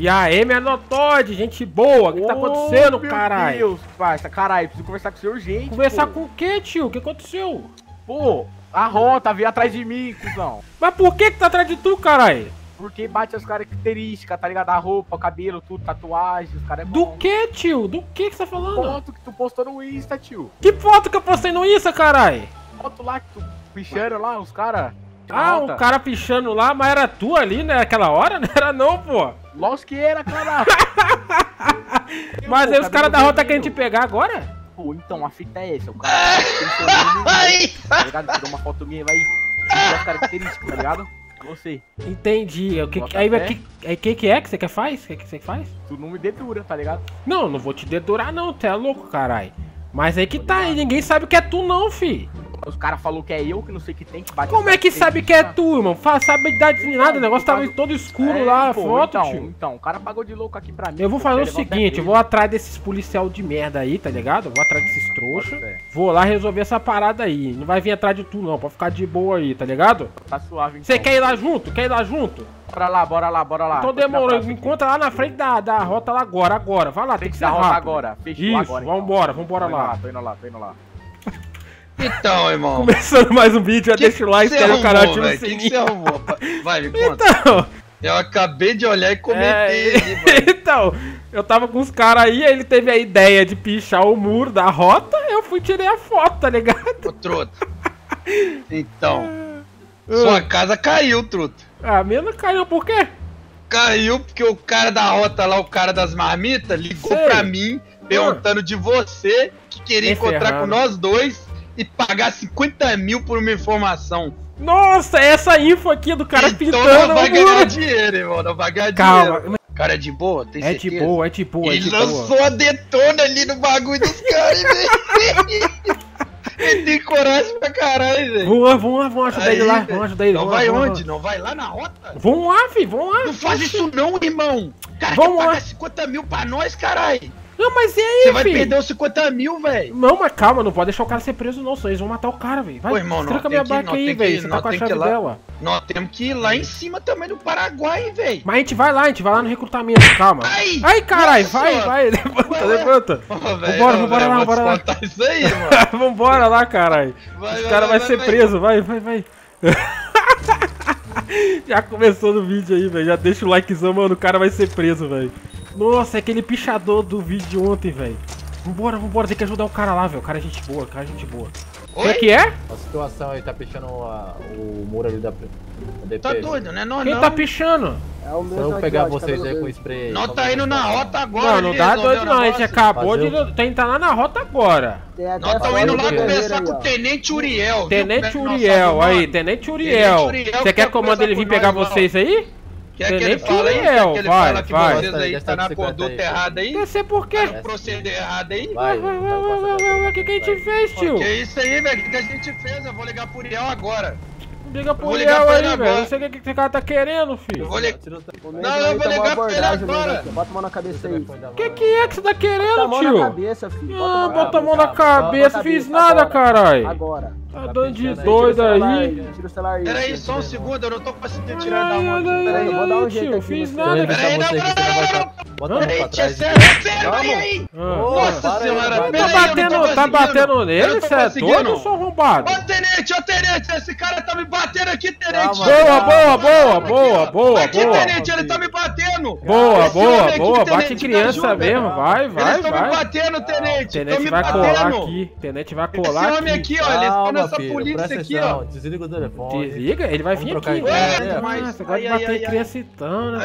E aí, Menotode, gente boa, o que tá acontecendo, caralho? Meu Deus, parça, caralho, preciso conversar com o senhor urgente. Conversar com o quê, tio? O que aconteceu? Pô, a rota veio atrás de mim, cuzão. Mas por que tá atrás de tu, caralho? Porque bate as características, tá ligado? A roupa, o cabelo, tudo, tatuagem, os caras é bom. Do que, tio? Do que você tá falando? Foto que tu postou no Insta, tio. Que foto que eu postei no Insta, caralho? Foto lá que tu pichando lá, os caras... Ah, o cara pichando lá, mas era tu ali, né? Aquela hora? Não era não, pô. Lógico que era, cara. Mas aí os caras da rota querem te pegar agora? Pô, então, a fita é essa. O cara tá ligado? Tirou uma foto minha e vai... as características, tá ligado? Você. Entendi. O que, que é que você quer faz? O que você faz? Tu não me dedura, tá ligado? Não, não vou te dedurar não, tu é louco, caralho. Mas aí que tá, aí ninguém sabe que é tu não, fi. Os caras falaram que é eu, que não sei o que tem, que bate. Como é que sabe que é tu, irmão? Sabe de nada, o negócio tava todo escuro lá, foto, então, tio. Então, o cara pagou de louco aqui pra mim. Eu vou fazer o seguinte, eu vou atrás desses policial de merda aí, tá ligado? Eu vou atrás desses trouxas, vou lá resolver essa parada aí. Não vai vir atrás de tu não, pode ficar de boa aí, tá ligado? Tá suave, então. Você quer ir lá junto? Quer ir lá junto? Bora lá, bora lá, bora lá. Tô demorando, me encontra lá na frente da rota lá agora, agora. Vai lá, tem que ser rápido. Agora. Fechou agora, então. Isso, vambora, vambora lá. Tô indo lá, tô indo lá. Então, irmão. Começando mais um vídeo, já deixa o like, inscreve no canal, ativa o sininho. Que você arrumou? Vai, me conta. Então, eu acabei de olhar e comentei. Então, eu tava com os caras aí, ele teve a ideia de pichar o muro da rota, eu fui e tirei a foto, tá ligado? Ô, truta. Então, sua casa caiu, truta. A minha não caiu, por quê? Caiu porque o cara da rota lá, o cara das marmitas, ligou pra mim, perguntando de você, que queria encontrar com nós dois. E pagar 50 mil por uma informação. Nossa, essa info aqui do cara então pintando. Então não vai ganhar dinheiro, irmão. Não vai ganhar dinheiro. Cara, é de boa? Tem certeza? É de boa, é de boa. Ele lançou a detona ali no bagulho dos caras, velho. Ele tem coragem pra caralho, velho. Vamos lá, vamos ajudar ele lá. Vamos ajudar ele. Não vai onde? Não vai lá na rota? Vamos lá, filho, vamos lá. Não faz isso não, irmão. Cara, quer pagar 50 mil pra nós, caralho. Não, mas e aí, você vai perder os 50 mil, velho. Não, mas calma, não pode deixar o cara ser preso, não. Só eles vão matar o cara, velho. Vai, tranca minha barca aí, velho. Você tá com a chave dela. Nós temos que ir lá em cima também do Paraguai, velho. Mas a gente vai lá no recrutamento, calma. Ai, ai caralho, vai. Levanta, levanta. Vambora lá, bora lá. Vambora lá, caralho. Os caras vão ser presos, vai. Já começou no vídeo aí, velho. Já deixa o likezão, mano. O cara vai ser preso, velho. Nossa, é aquele pichador do vídeo de ontem, velho. Vambora, tem que ajudar o cara lá, velho. O cara é gente boa, O que é? A situação aí, tá pichando o muro ali da DP. Tá doido, né? Não, Quem tá pichando? É o meu. Vou pegar vocês aí com spray. Nós tá indo na rota agora. Não, não dá doido não, a gente acabou de tentar lá na rota agora. Nós estamos indo lá conversar com o Tenente Uriel. Tenente Uriel. Você quer que eu mande ele vir pegar vocês aí? Quer que ele fale aí? Quer que ele fale que vocês aí tá na conduta errada aí? Quer ser por quê? Proceder errado aí? Vai. O que a gente fez, tio? Que isso aí, velho? O que a gente fez? Eu vou ligar pro Uriel agora. Liga pro Uriel aí, velho. Não sei o que esse cara tá querendo, filho. Não, eu vou ligar pro ele agora. Bota a mão na cabeça aí. O que é que você tá querendo, tio? Bota a mão na cabeça, filho. Ah, bota a mão na cabeça. Fiz nada, caralho. Agora. Tá dando de doido aí. Peraí, só um segundo, eu não tô conseguindo tirar da mão. Peraí, vou dar um jeito aqui. Fiz nada, peraí, peraí, tia Sérgio, peraí. Nossa senhora, peraí. Tá batendo nele, você é doido ou sou arrombado? Ô tenente, esse cara tá me batendo aqui, tenente. Boa. Aqui, tenente, ele tá me batendo. Boa, bate criança mesmo, vai. Eles tão me batendo, tenente. Tenente vai colar aqui, Esse homem aqui, olha, essa polícia aqui, ó. Desliga o telefone. Desliga? Ele vai vir aqui. Nossa, agora de bater criança então, né?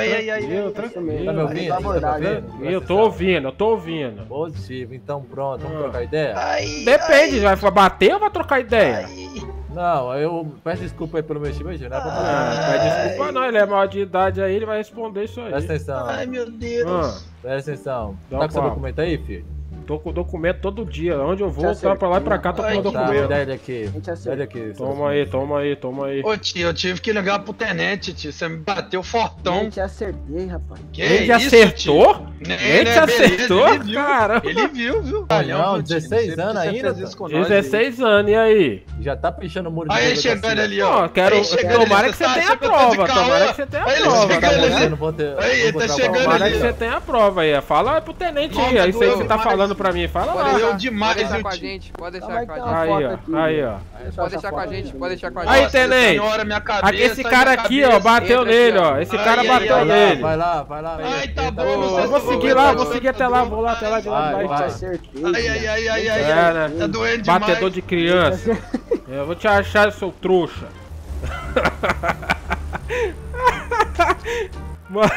Tranquilo. Tá me ouvindo? Eu tô ouvindo, Positivo, então pronto, vamos trocar ideia? Depende, vai bater ou vai trocar ideia? Não, eu peço desculpa aí pelo meu time, não é pra falar. Não pede desculpa não, ele é maior de idade aí, ele vai responder isso aí. Presta atenção. Ai, meu Deus. Presta atenção. Tá com seu documento aí, filho? Tô com o documento todo dia. Onde eu vou, tá pra lá e pra cá, tô com o documento. Dá daqui. Toma aí, toma aí, toma aí. Ô tio, eu tive que ligar pro tenente, tio. Você me bateu fortão. Eu te acertei, rapaz. Ele te acertou? Ele te acertou? Caramba. Ele viu, viu? Olha, 16 anos ainda. 16 anos, e aí? Já tá pichando o muro de novo. Aí ele chegando ali, ó. Tomara que você tenha a prova. Tomara que você tenha a prova. Aí, ele tá chegando ali. Tomara que você tenha a prova aí. Fala pro tenente aí. Isso aí que você tá falando pra mim, fala lá. Eu demais, pode deixar com a gente, pode deixar com a gente. Aí, ó. Pode deixar com a gente, pode deixar com a gente. Aí, tenente. Esse cara aqui, ó, bateu nele, ó. Esse cara bateu nele. Vai lá, vai lá. Ai, tá bom. Eu vou seguir lá, vou seguir até lá, vou lá até lá de lá. Ai, ai, ai, ai, ai. Tá doendo demais. Batedor de criança. Eu vou te achar, seu trouxa. Mano.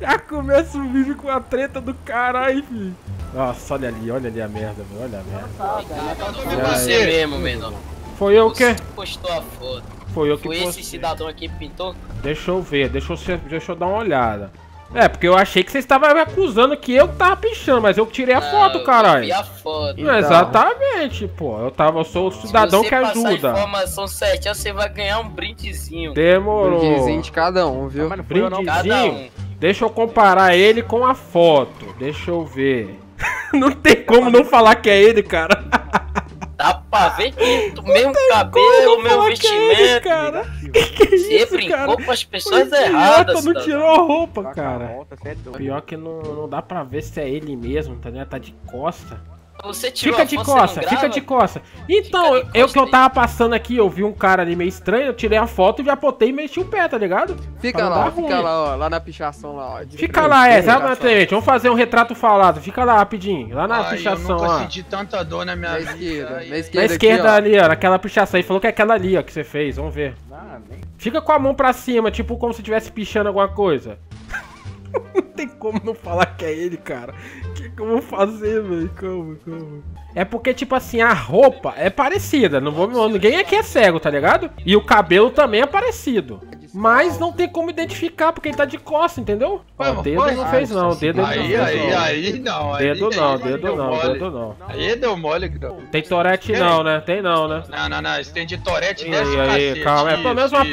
Já começa o vídeo com a treta do caralho, filho. Nossa, olha ali a merda, meu. Olha a merda. Cara, você mesmo, menor. Foi eu o quê? Postou a foto. Foi eu que postei. Foi esse cidadão aqui que pintou? Deixa eu ver, deixa eu dar uma olhada. É, porque eu achei que vocês estavam me acusando que eu tava pichando, mas eu tirei a foto, caralho. Eu vi a foto. Não, exatamente, pô. Eu sou o cidadão que ajuda. Se você passar a informação certinha, você vai ganhar um brindezinho. Demorou. Brindezinho de cada um, viu? Brindezinho? Deixa eu comparar ele com a foto. Deixa eu ver. Não tem como não falar que é ele, cara. Dá pra ver que o meu cabelo, o meu vestimento, cara. Que você isso, brincou cara? Com as pessoas erradas, não tirou a roupa, cara. Pior que não dá pra ver se é ele mesmo, tá ligado? Tá de costa. Você tirou fica de costa, fica de costa. Então, eu que eu tava passando aqui, eu vi um cara ali meio estranho, eu tirei a foto e já botei e mexi o pé, tá ligado? Fica lá, ó, lá na pichação lá, ó. Fica lá, exatamente. Vamos fazer um retrato falado. Fica lá rapidinho, lá na pichação lá. Eu nunca senti tanta dor na minha vida. Na esquerda ali, ó, naquela pichação. Ele falou que é aquela ali, ó, que você fez, vamos ver. Fica com a mão pra cima, tipo como se estivesse pichando alguma coisa. Não tem como não falar que é ele, cara. O que que eu vou fazer, velho? Como? É porque, tipo assim, a roupa é parecida. Não vou... Ninguém aqui é cego, tá ligado? E o cabelo também é parecido. Mas não tem como identificar, porque ele tá de costa, entendeu? Ué, o dedo não fez não, o dedo não fez não. Aí não, dedo não, dedo não, dedo não. Aí deu mole, não. Tem torete não, né? Tem não, né? Não, isso tem de torete nessa cacete. Aí, calma,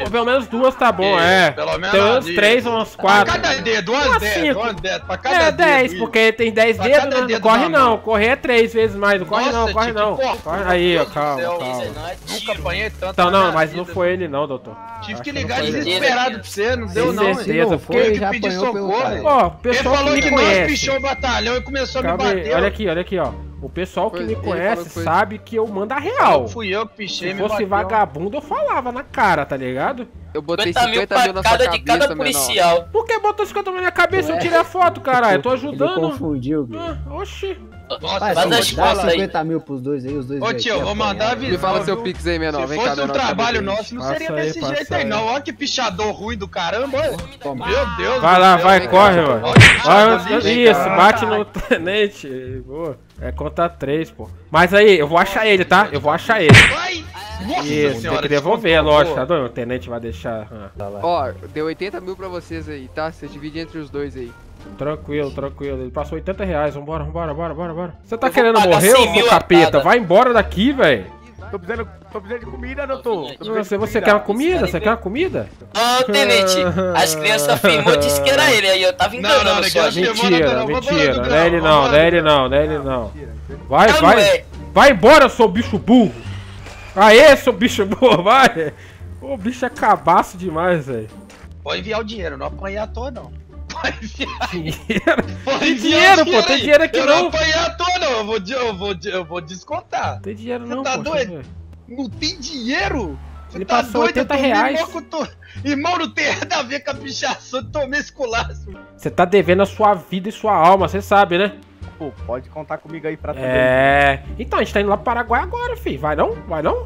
pelo menos duas tá bom, é. Pelo menos três, umas quatro. Pra cada dedo, umas dedo, umas dedo, pra cada dedo. É, 10, porque tem 10 dedos, não corre não, correr é 3 vezes mais, não corre não, corre não. Aí, ó, calma, calma. Nunca apanhei tanto. Então não, mas não foi ele não, doutor. Tive que ligar de desesperado pra você, não deu não, certeza, foi que pediu socorro. Ó, o pessoal que me conhece, pichou o batalhão e começou a me bater. Olha aqui, ó. O pessoal que me conhece sabe que eu mando a real. Fui eu que pichei, se fosse vagabundo, eu falava na cara, tá ligado? Eu botei 50 mil na sua cabeça, de cada policial. Por que botou 50 mil na minha cabeça? Eu tirei a foto, caralho. Eu tô ajudando. Confundiu, oxi. Dá 50 mil pros dois aí, os dois. Ô tio, eu vou mandar avisar. Me fala seu pix aí, menor. Se fosse um trabalho nosso, não seria desse jeito aí, não. Olha que pichador ruim do caramba. Meu Deus. Vai lá, vai, corre, mano. Isso, bate no tenente. Boa. É conta 3, pô. Mas aí, eu vou achar ele, tá? Eu vou achar ele. Isso, tem que devolver, lógico, tá doido? O tenente vai deixar. Ó, deu 80 mil pra vocês aí, tá? Você divide entre os dois aí. Tranquilo, tranquilo. Ele passou 80 reais. Vambora, vambora, bora, bora, bora. Você tá querendo morrer, ô seu capeta? Vai embora daqui, velho. Tô precisando de comida, doutor. Você quer uma comida? Você quer uma comida? Ô, tenente, as crianças firmou, disse que era ele aí, eu tava enganando. Mentira, mentira. Não é ele não, não é ele não, não é ele não. Vai, vai. Vai embora, seu bicho burro. Aê, seu bicho burro, vai. O bicho é cabaço demais, velho. Pode enviar o dinheiro, não apanhar à toa, não. Tem dinheiro, pô, tem dinheiro aqui não. Eu não apanhei à toa, não, eu vou descontar. Tem dinheiro não, pô. Você tá doido? Não tem dinheiro? Ele passou 80 reais. Irmão, não tem nada a ver com a pichação, eu tomei esse colaço. Você tá devendo a sua vida e sua alma, você sabe, né? Pô, pode contar comigo aí pra também. É, então, a gente tá indo lá pro Paraguai agora, filho, vai não? Vai não?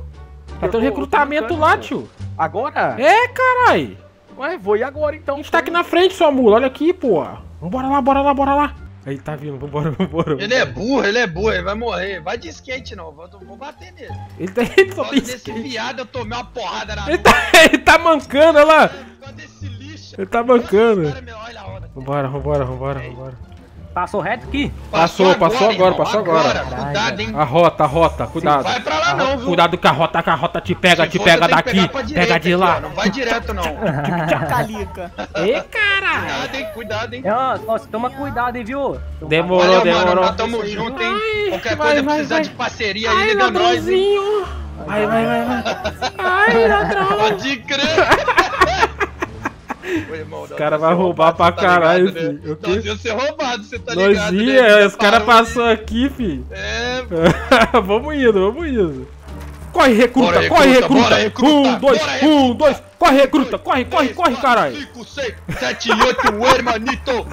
Tá tendo recrutamento lá, tio. Agora? É, carai. Ué, vou e agora então. A gente tá aqui na frente, sua mula, olha aqui, pô. Vambora lá, bora lá, bora lá. Aí tá vindo, vambora, vambora. Ele é burro, ele vai morrer. Vai de skate não, vou bater nele. Ele só tem skate. Desse viado eu tomei uma porrada na mão. Ele tá mancando, olha lá. Ele tá mancando. Vambora, vambora, vambora, vambora. Passou reto aqui? Passou agora. Caralho. Cuidado, hein? A rota, cuidado. Não vai pra lá não, viu? Cuidado que a rota te pega daqui, pega de lá. Não vai direto não. Calica. Ei, caralho. Cuidado, hein? Cuidado, hein? Nossa, toma cuidado, hein, viu? Demorou. Nós tamo junto, hein? Qualquer coisa precisar de parceria aí, liga nós, hein? Vai. Ai, ladrão. Pode crer. Os caras vão roubar pra caralho, tá ligado, filho. Né? Nós ia ser roubado, você tá ligado? Nós ia, né? Os caras passaram aqui, filho. É, pô. Vamos indo. Corre, recruta. Um, dois. Corre, recruta, caralho. 5, 6, 7, 8, hermanito.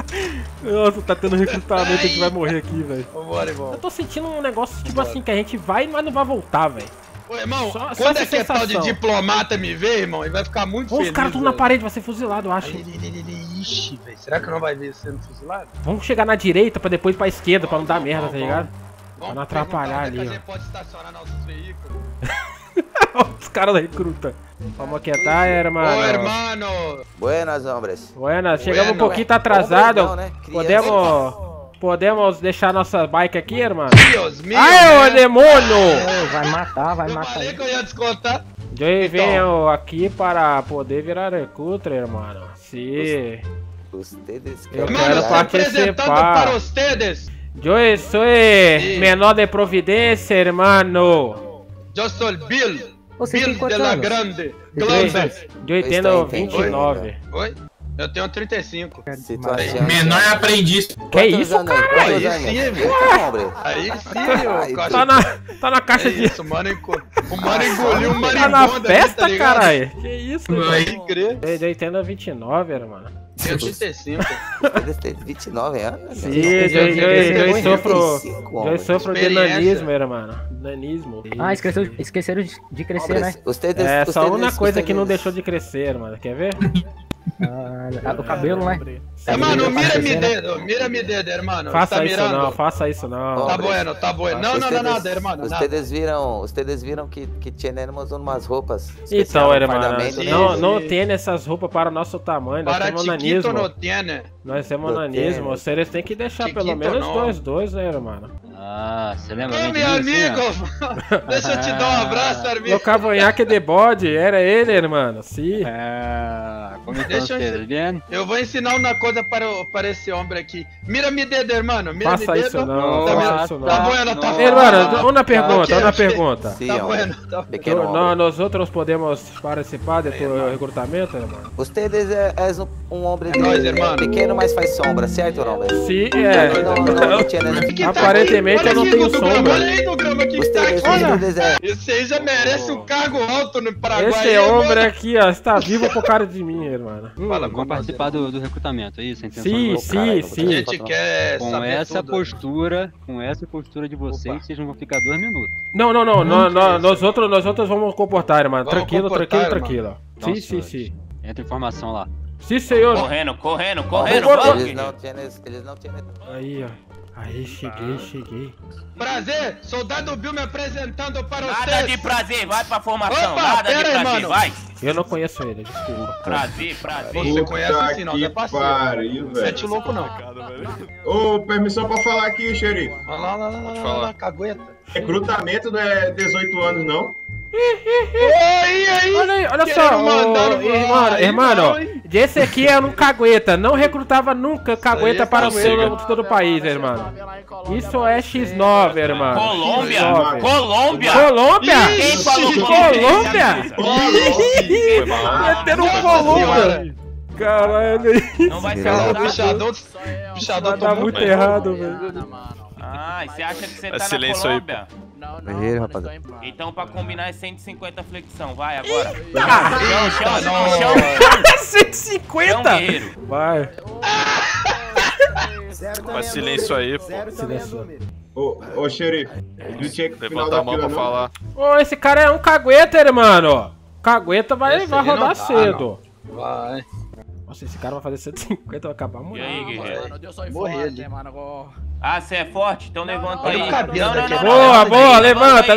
Nossa, tá tendo recrutamento, a gente vai morrer aqui, velho. Vambora, irmão. Eu tô sentindo um negócio tipo assim, que a gente vai, mas não vai voltar, velho. Ô, irmão, quando é que é tal de diplomata me ver, irmão, ele vai ficar muito feliz. Os caras estão na parede, vai ser fuzilado, eu acho. Ixi, velho, será que não vai ver sendo fuzilado? Vamos chegar na direita pra depois ir pra esquerda, pra não dar merda, tá ligado? Pra não atrapalhar ali, ó. Você pode estacionar nossos veículos. Os caras da recruta. Vamos aquietar, hermano. Ô, hermano. Buenas, hombres. Buenas, chegamos um pouquinho, tá atrasado. Podemos deixar nossa bike aqui, irmão? Deus meu! Ai, ô demônio! Vai matar. Eu falei que eu ia descontar. Eu venho aqui para poder virar recruta, irmão. Sim. Eu quero participar. Para vocês. Eu sou menor de providência, irmão. Eu sou Bill. Você Bill de la Grande. Eu tenho 29. Oi? Eu tenho 35. Menor é aprendiz. Que é isso, cara? Aí sim, velho. Aí sim, ó. Tá na caixa de... Isso, mano, o mano engoliu um marimbondo. Tá na festa, tá, caralho. Que isso, velho. Eu entendo 29, irmão. Eu tenho 35. Você tem 29 anos? Sim, eu sofro de nanismo, irmão. Nanismo. Ah, esqueceram de crescer, né? É, só uma coisa que não deixou de crescer, irmão. Quer ver? O cabelo, né? Mano, mira-me dedo, irmão. Faça isso não. Tá bueno. Não, nada, irmão. Vocês viram que tínhamos umas roupas. Então, irmão, não tem essas roupas para o nosso tamanho. Nós temos nanismo. Nós temos nanismo. Vocês têm que deixar pelo menos dois, né, irmão? Ah, você lembra? Ô, meu amigo! Deixa eu te dar um abraço, amigo. Meu cavanhaque de bode, era ele, irmão. Sim. Eu vou ensinar uma coisa para esse homem aqui. Mira-me dedo, irmão. Faça isso não. Tá bom, irmão, uma pergunta. Sim, tá bom, tá bom. Nós outros podemos participar do recrutamento, irmão? Vocês és um homem pequeno, mas faz sombra, certo, irmão? Sim, é. Aparentemente eu não tenho sombra. Olha aí no grama que está aqui. Esse já merece um cargo alto no Paraguai. Esse homem aqui, ó, está vivo por causa de mim, irmão. Fala, vamos participar do recrutamento, é isso? A intenção sim. A gente quer com essa postura de vocês, opa, vocês não vão ficar 2 minutos. Não, nós outros vamos comportar, irmão. Tranquilo. Sim. Entra informação lá. Sim, senhor. Correndo. Eles não tinham. Aí, ó. Aí, cheguei. Prazer, soldado Bill me apresentando para vocês. Nada de prazer, vai pra formação. Opa, nada de prazer, mano. Vai. Eu não conheço ele, desculpa. Prazer. Você conhece assim, não, é parceiro. Você é de louco, não. Ô, permissão pra falar aqui, xerife. Vai lá, cagueta. Recrutamento não é 18 anos, não? Oi, olha só, irmão, esse aqui era um cagueta, não recrutava nunca cagueta para o seu todo o país, irmão. Isso é X9, irmão. Colômbia? Caralho, não vai ser um bichadão, tá muito errado, velho. Ah, você acha que você tá na Colômbia? Não, então pra combinar é 150 flexão, vai agora. Chão. 150? Vai. Mas silêncio aí, pô. Ô, xerife, eu tinha que levantar a mão pra falar. Ô, esse cara é um cagueta, irmão. Cagueta vai rodar cedo. Vai. Nossa, esse cara vai fazer 150, vai acabar morrendo. E aí, guerreiro? Morrer, né, mano? Ah, você é forte? Então levanta aí. Boa, levanta.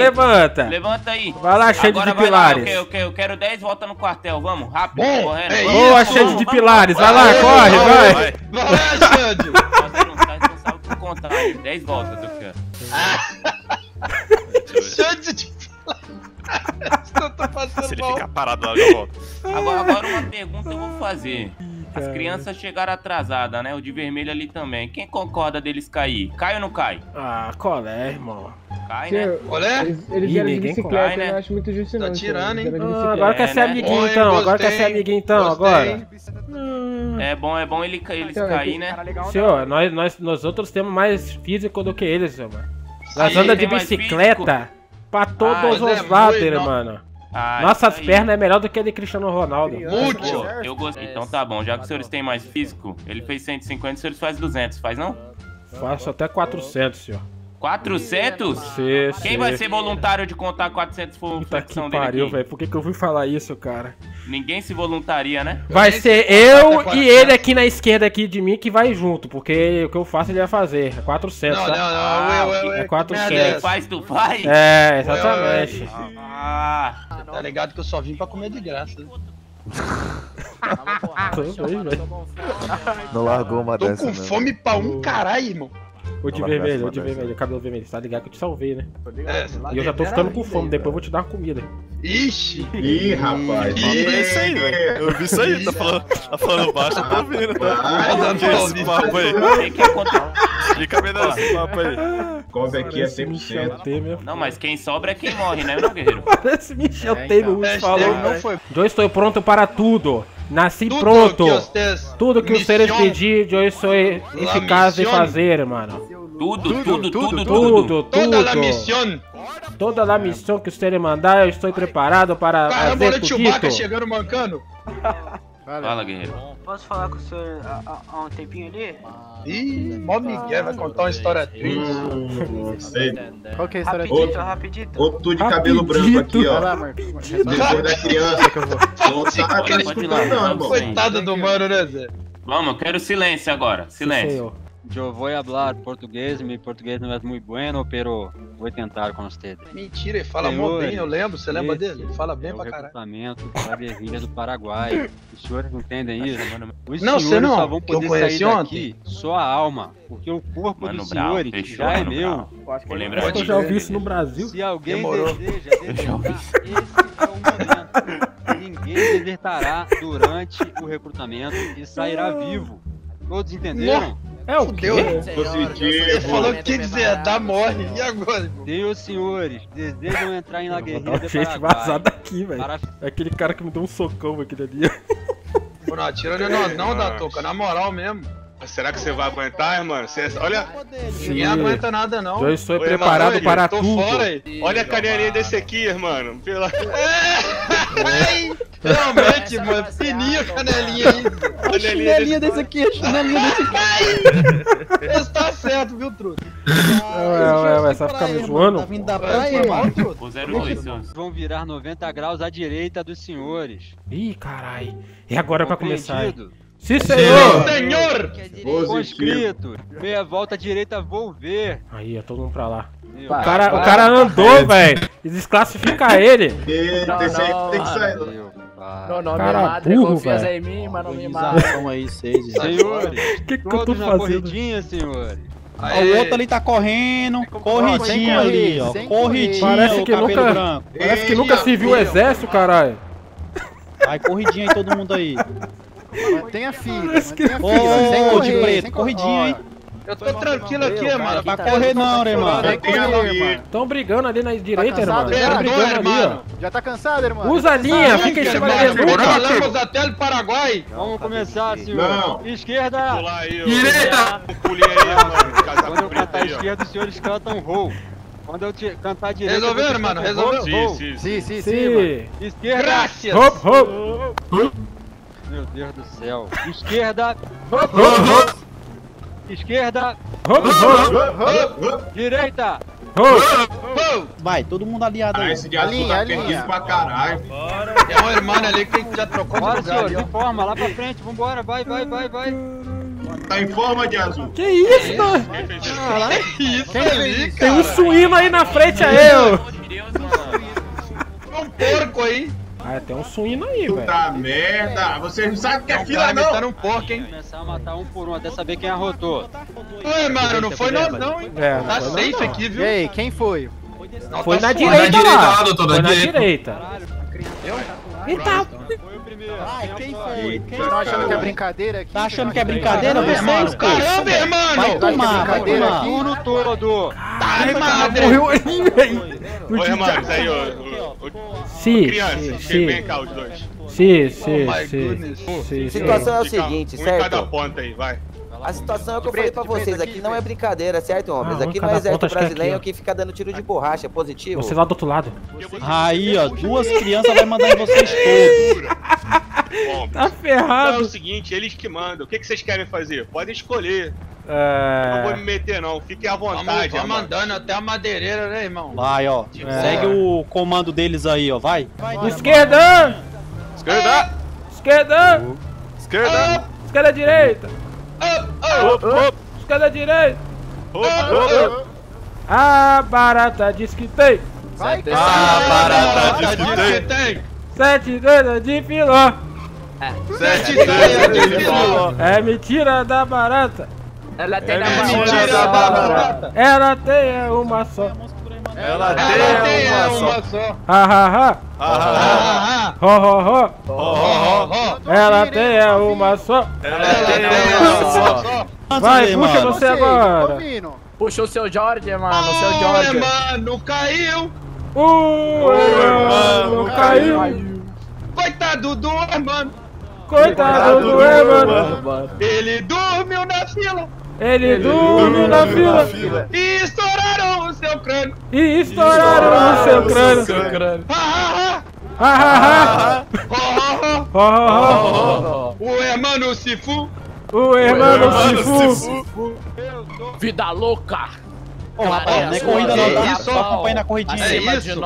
Levanta aí. Vai lá, Xande de Pilares. Eu quero 10 voltas no quartel, vamos, rápido, correndo. Boa, Xande de Pilares, vai lá, corre, vai. Vai, Xande. contagem, 10 voltas do cano. Xande de Pilares, não tô passando. Se ele ficar parado lá, eu volto. Agora uma pergunta eu vou fazer. As crianças chegaram atrasadas, né? O de vermelho ali também. Quem concorda deles cair? Cai ou não cai? Ah, colé, irmão. Cai, né? Colé? Eles vieram de bicicleta, né? Eu acho muito justo não. Tá tirando, hein? Ah, agora quer ser amiguinho, então. Agora quer ser amiguinho, então. Agora. É bom eles cair, né? Senhor, nós outros temos mais físico do que eles, senhor, mano. Nós andamos de bicicleta pra todos os lados, mano. Ah, nossas pernas é melhor do que a de Cristiano Ronaldo. Muito! Eu gostei. Então tá bom, já que os senhores têm mais físico, ele fez 150, os senhores fazem 200, faz não? Faço até 400, senhor. 400? Sim, sim. Quem vai ser voluntário de contar 400 for a facção dele? Pariu, velho. Por que eu fui falar isso, cara? Ninguém se voluntaria, né? Vai ser eu e ele aqui na esquerda aqui de mim que vai junto, porque o que eu faço ele vai fazer. É 400, tá? Não, é 400. Quem faz, tu faz? É, exatamente. Ah, tá ligado que eu só vim pra comer de graça, né? Não largou uma dessa, né? Tô com fome pra um caralho, irmão. O de vermelho, cabelo vermelho. Tá ligado que eu te salvei, né? E eu já tô ficando com fome, depois eu vou te dar comida. Ixi! Ih, rapaz! Isso aí, velho. Eu vi isso aí, tá falando baixo, eu tô ouvindo, tá? Esse papo aí. Explica melhor esse papo aí. Come aqui é 100%. Não, mas quem sobra é quem morre, né, meu guerreiro? Parece Michel Temer, o falou. Eu estou pronto para tudo. Nasci tudo pronto, tudo que os seres pedir, de hoje sou eficaz de fazer, mano. Tudo. Toda a missão que os seres mandar, eu estou preparado para fazer tudo. Caramba, chegando mancando. Fala, guerreiro. Posso falar com o senhor há um tempinho ali? Ih, mó Miguel vai contar uma história triste. Não sei. Qual que é a história triste? Rapidito. Outro de cabelo branco aqui, ó. Depois da criança que eu vou. Coitada do mano, né, Zé? Vamos, eu quero silêncio agora. Silêncio. Eu vou falar português, meu português não é muito bueno, pero vou tentar com você. Mentira, ele fala muito bem, eu lembro, você lembra dele? Ele fala bem pra caralho. Recrutamento da guerrilha do Paraguai. Os senhores não entendem isso? Os não, senhores não. Só vão poder sair daqui só a alma, porque o corpo mano, dos brau, senhores fechou, já é meu. Eu já ouvi isso no Brasil. Se alguém demorou. Deseja, esse é o momento. Ninguém desertará durante o recrutamento e sairá vivo. Todos entenderam? Não. É o que? Ele falou que quem desertar morre. E agora? Deus, senhores, desejam entrar em lagueira. Gente vazada aqui, velho. É aquele cara que me deu um socão aqui dali. Pô, não atira nós não, da touca, na moral mesmo. Será que você vai aguentar, mano? Olha, ninguém aguenta nada, não. Eu estou preparado para tudo. Olha a carinha desse aqui, mano. Realmente, mano, fininho a canelinha aí. Chinelinha desse aqui, a chinelinha desse aqui. Esse tá certo, viu, truque? Ué, você vai ficar me zoando? Tá vindo da praia, mano. Vão virar 90 graus à direita dos senhores. Ih, carai. E agora pra começar? Sim, senhor! Senhor! Conscrito! Meia volta à direita, vou ver! Aí, é todo mundo pra lá. O cara andou, velho! Desclassifica ele! Tem que sair. Meu nome é Madre, confia em mim, mas não me mata. Senhores, o que eu tô fazendo? Corridinha, senhores! O outro ali tá correndo, corridinha ali, ó. Corridinha, parece que nunca se viu o exército, caralho. Aí, corridinha aí, todo mundo aí. Mantenha firme, sem cor de preto, corridinha, hein? Eu tô tranquilo aqui, mano. Pra correr não, né, mano? Tão brigando ali na direita, irmão. Já tá cansado, irmão? Usa a linha, fica em cima da linha. Até o Paraguai. Vamos começar, senhor. Esquerda. Direita. Quando eu cantar esquerda, os senhores cantam roll. Quando eu cantar direita... Resolveram, mano? Resolveu? Sim. Esquerda. Graças. Roll. Meu Deus do céu. Esquerda. Esquerda. Direita. Vai, todo mundo aliado aí. Esse de azul tá perdido pra caralho. É uma irmã ali que já trocou de lugar. Bora, senhor, de forma, lá pra frente. Vambora, vai. Tá em forma de azul. Que isso, mano? Que isso, cara? Tem um suíno aí na frente, é eu. Meu Deus, mano. É um porco aí. Caralho, tem um suíno aí, velho. Puta merda! Vocês não sabem o que é fila, não! Tá um porco, hein? Começar a matar um por um até saber quem arrotou. Ué, mano, não foi nós, não, hein? É, tá safe aqui, viu? E aí, quem foi? Foi na direita lá, doutor. Foi na direita. Eu? Eita! Foi o primeiro. Ai, quem foi? Quem tá achando que é brincadeira aqui? Tá achando que é brincadeira, vocês? Caramba, irmão! Vai tomar, brincadeira turno todo. Ai, madre! Oi, irmãos, aí, ó. Criança, vem cá os dois. A situação é o seguinte, certo? Cada ponta aí, vai. A situação é o que eu falei pra vocês, aqui não é brincadeira, certo, homens? Aqui não é exército brasileiro que fica dando tiro de borracha, positivo. Você lá do outro lado. Aí, ó, duas crianças vai mandar em vocês todos. Tá ferrado. É o seguinte, eles que mandam. O que vocês querem fazer? Podem escolher. Não vou me meter, não. Fiquem à vontade. Tá mandando até a madeireira, né, irmão? Vai, ó. Segue o comando deles aí, ó. Vai. Esquerda! Esquerda! Esquerda! Esquerda! Esquerda direita! Esquerda direita! A barata diz que tem! A barata diz que tem! 7 dedos de filó! 7 dedos de filó! É mentira da barata! Ela tem Ela tem uma só! Ela tem uma só! Ha ha ha! Ha ha ha! Ho ho ho! Ela tem uma só! Ela tem uma só! Vai, puxa você agora! Puxa o seu Jorge, mano! O seu Jorge! Mano, caiu! Mano, caiu! Coitado do mano! Coitado do mano! Ele dormiu na fila! Ele dormiu na fila! E estouraram o seu crânio! E estouraram o seu crânio! Ha ha ha! O hermano Sifu! O hermano Sifu! Vida louca! Ô, rapaz, não é corrida não, tá? Só acompanha na corridinha. É isso!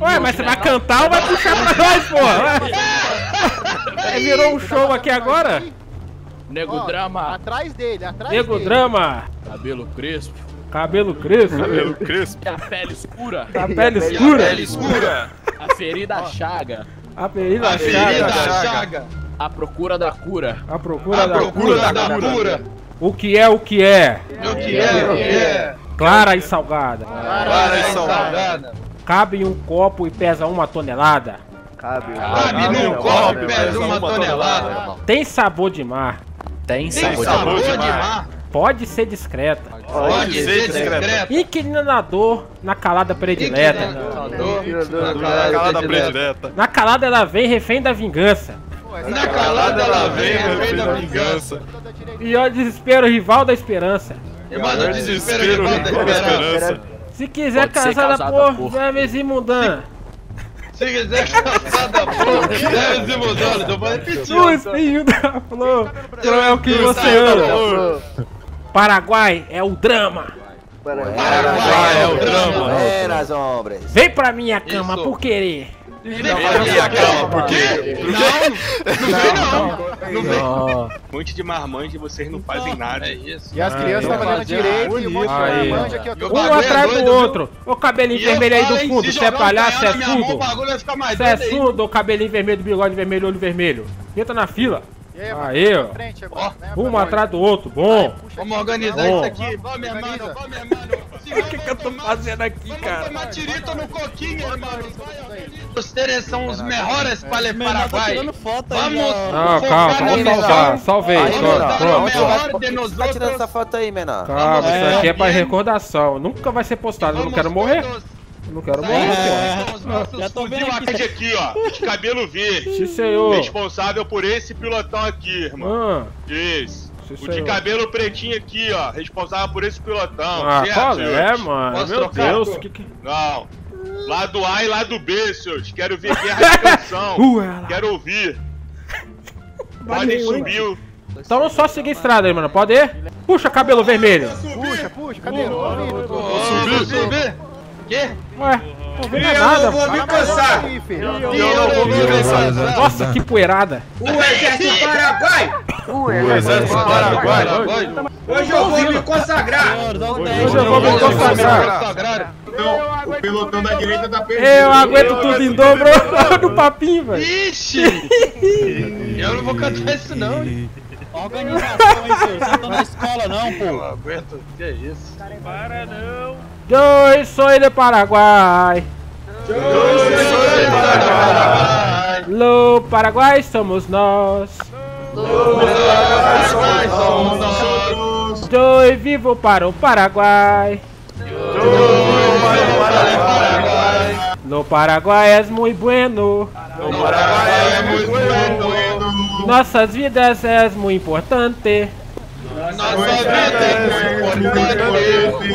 Ué, mas você vai cantar ou vai puxar pra nós, porra? Virou um show aqui agora? Nego Drama! Atrás dele, atrás dele! Nego Drama! Cabelo crespo! Cabelo crespo! Cabelo crespo! E a pele escura! A pele escura! A pele escura! A ferida chaga! A ferida chaga! A procura da cura! A procura da cura! O que é o que é? O que é o que é? Clara e salgada! Clara e salgada! Cabe em um copo e pesa 1 tonelada! Cabe em um copo e pesa 1 tonelada! Tem sabor de mar! Tem sabor de mar. Pode ser discreta. Pode ser discreta. Inclinador na calada predileta. Na calada ela vem refém da vingança. Na calada ela vem refém da vingança. E ó, desespero rival da esperança. Mano, desespero rival da esperança. Se quiser casada por James e Mundana. Se quiser caçar da flor, deve se mudar, eu vou repetir. O espinho da flor não é o que você ama. Paraguai é o drama. Paraguai é o drama. Vem pra minha cama por querer. Vem pra minha cama por quê? Não vem não. Um monte de marmanjo e vocês não fazem nada. E as crianças estavam ali na direita e um monte de marmanjo aqui. Um atrás do outro. Ô cabelinho vermelho aí do fundo, você é palhaço, você é surdo. Você é surdo, ô cabelinho vermelho, bigode vermelho, olho vermelho. Entra na fila. Aí, ó. Um atrás do outro, bom. Vamos organizar isso aqui. Vamos, meu irmão, vamos, meu irmão. O que eu tô fazendo aqui, cara? Vamos tomar tirito no coquinho, irmão. Vocês são os melhores para o Paraguai. Não, calma, vou salvar. Salvei. Tá tirando essa foto aí, menor. Calma, isso aqui é pra recordação. Nunca vai ser postado, eu não quero morrer. Não quero morrer, pô. Já tô vendo aqui, ó. De cabelo verde. Sim, senhor. Responsável por esse pilotão aqui, irmão. Isso. Sim, o senhor. De cabelo pretinho aqui, ó. Responsável por esse pilotão. Ah, certo, qual é, mano? Posso trocar? Meu Deus, que... Não. Lado A e lado B, senhores. Quero ver guerra de canção. Quero ouvir. Podem subir o... Então não só seguir a estrada aí, mano. Pode ir? Puxa cabelo vermelho. Puxa, cabelo vermelho. Subir. Quê? Ué, tô vendo nada. Eu não vou me cansar. Nossa, que poeirada. O exército do Paraguai. Hoje eu vou me consagrar. Então, o pelotão da direita tá perdido. Eu aguento tudo em dobro no papinho, velho. Ixi. Eu não vou cantar isso não, hein. Organização, hein, senhor? Você não tá na escola não, pô. Eu aguento, que é isso? Para não. Eu sou do Paraguai. Eu sou do Paraguai. Lo Paraguai somos nós. Doe vivo para o Paraguai. No Paraguai é muito bueno. Nossas vidas é muito importante.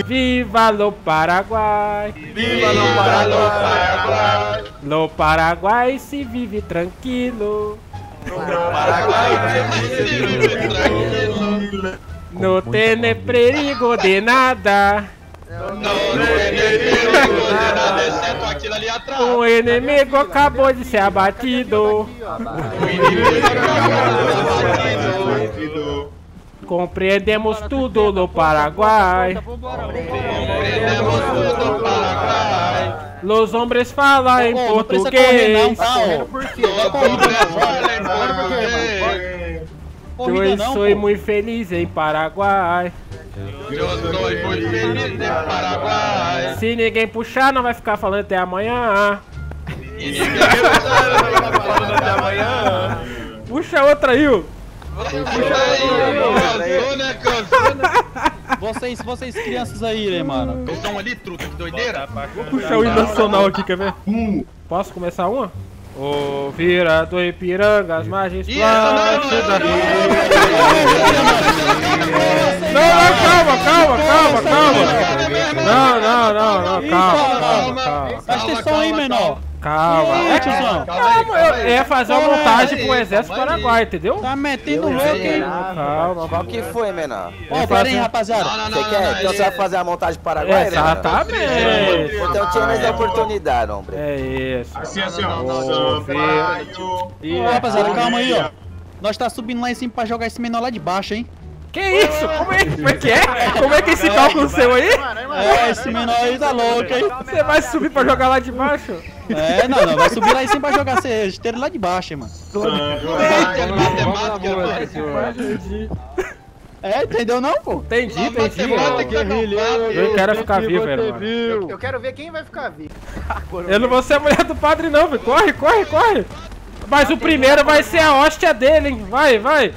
Viva o Paraguai. Viva o Paraguai. No Paraguai se vive tranquilo. Não tem perigo de nada. O inimigo acabou de ser abatido. Compreendemos tudo no Paraguai. Los hombres falam em português. Eu sou muito feliz em Paraguai. Se ninguém puxar, não vai ficar falando até amanhã. Puxa outra aí, ó. Vocês crianças aí, né, mano? Vocês estão ali, truta, que doideira? Vou puxar o nacional aqui, quer ver? Posso começar uma? Ô, vira do Ipiranga, as margens planas. Não, calma. Não, calma. Mas tem som aí, menor. Calma, eu ia fazer uma montagem pro exército Paraguai, entendeu? Tá metendo louco, hein? Calma, o que foi, menor? Ó, pera aí, rapaziada. Você quer? Então você vai fazer a montagem pro Paraguai? Exatamente. Então tinha mais oportunidade, homem. É isso. Assim, ó. Rapaziada, calma aí, ó. Nós tá subindo lá em cima pra jogar esse menor lá de baixo, hein? Que isso? Como é que é? Como é que é esse cálculo seu aí? É, esse menor aí tá louco, hein? Você vai subir pra jogar lá de baixo? É, não, vai subir lá em cima pra jogar esteiro lá de baixo, hein, mano. É, entendeu não, pô? Entendi. Eu quero ficar vivo, velho. Eu quero ver quem vai ficar vivo. Eu não vou ser a mulher do padre não, velho. Corre. Mas o primeiro vai ser a hóstia dele, hein. Vai.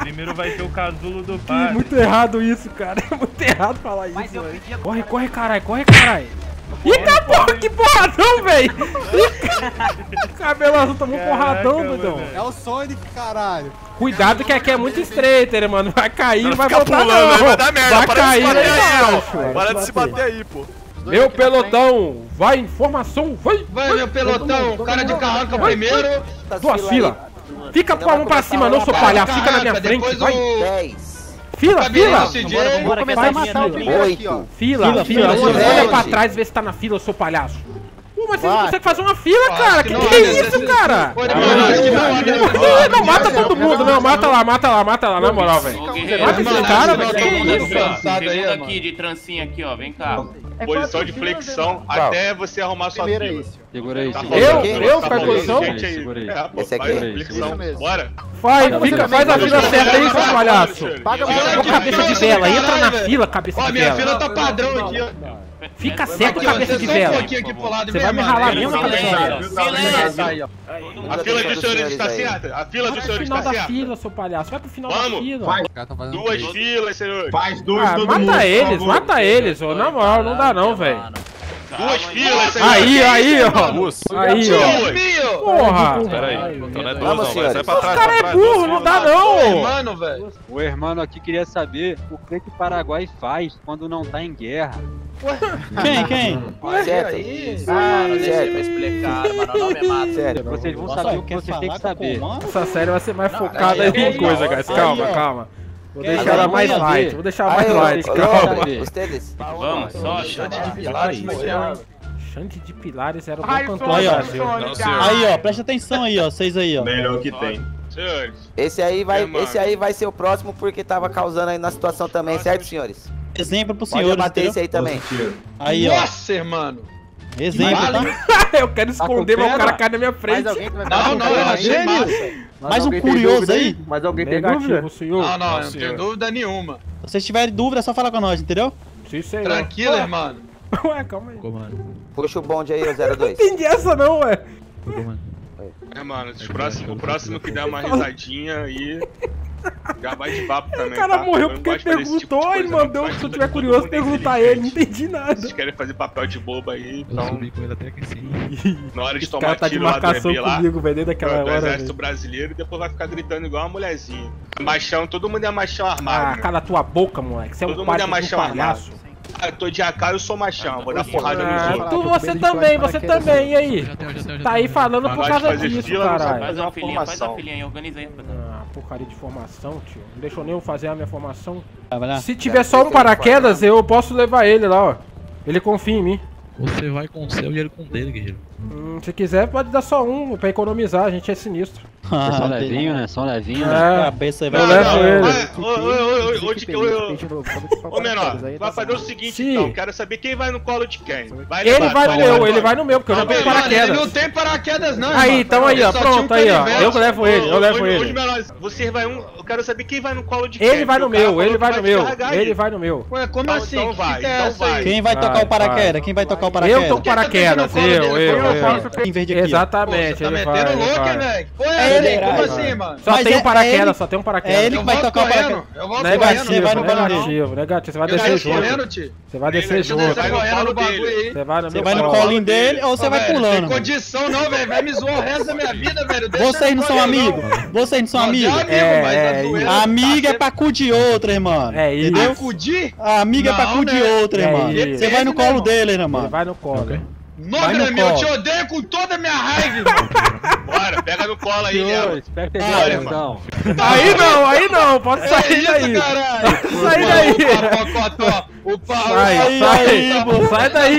Primeiro vai ter o casulo do padre. Muito errado isso, cara. É muito errado falar isso. Corre, caralho. Eita porra, que porradão, velho! Cabelo azul tomou porradão, doidão. É o Sonic, caralho. Cuidado que aqui é muito estreito, né, mano? Vai cair, não vai voltar pulando, não. Vai dar merda, vai cair, aí, para de se bater aí, pô. Meu pelotão, vai em formação, vai! Vai, meu pelotão, cara de carranca primeiro. Duas filas. Fica com a mão pra cima, não, sou palhaço. Fica na minha frente, vai. 10. Fila! Vamos começar a matar o primeiro aqui, ó. Fila. Olha pra trás e vê se tá na fila, eu sou palhaço. Mas você não consegue fazer uma fila, cara? Que é isso, cara? Não mata todo mundo, não. Mata lá, na moral, velho. Mata esse cara, velho. Que isso, velho? Vem aqui de trancinha aqui, ó. Vem cá. Posição de flexão até você arrumar sua fila. Segura aí, Eu? Faz posição? Esse aqui é flexão. Bora. Faz a fila certa aí, seu palhaço. Cabeça de vela, entra na fila, cabeça de vela. Ó, minha fila tá padrão aqui, ó. Fica certo, cabeça de vela. Você vai me ralar mesmo, cabeça. A fila do senhor está certa. Vai pro final da fila, seu palhaço. Vai pro final da fila. Vamos. Duas filas, senhor. Faz dois, todo mundo. Mata eles. Na moral, não dá não, velho. Duas filas, senhor. Aí, ó. Porra. Peraí. Então não é duas, não, velho. Sai pra trás. O cara é burro, não dá não. O irmão aqui queria saber o que o Paraguai faz quando não tá em guerra. Quem? Certo, explicar, mas não me mata. Sério, vocês vão saber o que vocês têm que saber. Essa série vai ser mais focada em coisa, guys. Calma. Vou deixar ela mais light, vou deixar mais light, calma. Vamos, só Xande de Pilares. Xande de Pilares era o bom cantor do Brasil. Aí, ó, presta atenção aí, ó, vocês aí, ó. Melhor que tem. Esse aí vai ser o próximo porque tava causando aí na situação também, certo, senhores? Exemplo pro senhor. Pode bater esse aí também. Aí, ó. Nossa, mano. Exemplo, tá? Eu quero esconder, mas o cara cai na minha frente. Não, é gênio. Mais um curioso aí. Mas alguém tem dúvida? Senhor. Não, não tenho dúvida nenhuma. Se vocês tiverem dúvida, é só falar com nós, entendeu? Sim, senhor. Tranquilo, mano. Ué, calma aí. Puxa o bonde aí, 02. Não entendi essa não, ué. É, mano, o próximo que der uma risadinha aí... Já vai de papo também. O cara morreu porque perguntou e mandou, se eu tiver curioso, perguntar ele, não entendi nada. Vocês querem fazer papel de boba aí, então... Eu subi com ele até que sim. Na hora de tomar tiro lá do EB lá, do exército brasileiro, e depois vai ficar gritando igual uma mulherzinha. Machão, todo mundo é machão armado. Ah, cala a tua boca, moleque, você é um palhaço. Ah, eu tô de AK, eu sou machão, vou dar porrada no jogo. Você também, e aí? Tá aí falando por causa disso, caralho. Faz uma filhinha aí, organiza aí. Porcaria de formação, tio. Não deixou nem eu fazer a minha formação. Se tiver só um paraquedas, eu posso levar ele lá, ó. Ele confia em mim. Você vai com o seu e ele com o dele, guerreiro. Se quiser, pode dar só um pra economizar, a gente é sinistro. Ah, só levinho, né? Só levinho. É, eu levo ele. Ô, menor, vai fazer o seguinte, então. Quero saber quem vai no colo de quem. Ele vai no meu, porque eu já tenho paraquedas. Ele não tem paraquedas, não. Aí, então aí, ó. Pronto, aí, ó. Eu levo ele, Vocês vai um... Eu quero saber quem vai no colo de quem. Ele vai no meu, ele vai no meu. Ué, como assim? Quem vai tocar o paraquedas? Eu tô paraquedas, eu. Em verde aqui. Exatamente, ele vai. Tá metendo louco, né? É ele, como assim, mano? Só tem um paraquedas. É ele que vai tocar o paraquedas. Negativo, vai no negativo, negativo. Você vai descer junto. Você vai descer junto. Você vai no colinho dele ou você vai pulando? Não tem condição não, velho. Vai me zoar o resto da minha vida, velho. Vocês não são amigos? Amiga é pra cu de outra, irmão. É isso. Amiga é pra cu de outra, irmão. Você vai no colo dele, né, mano? Vai no colo. Nossa, meu, eu te odeio com toda a minha raiva. Bora, pega no colo aí, Léo. Aí não, pode sair daí. Sai daí,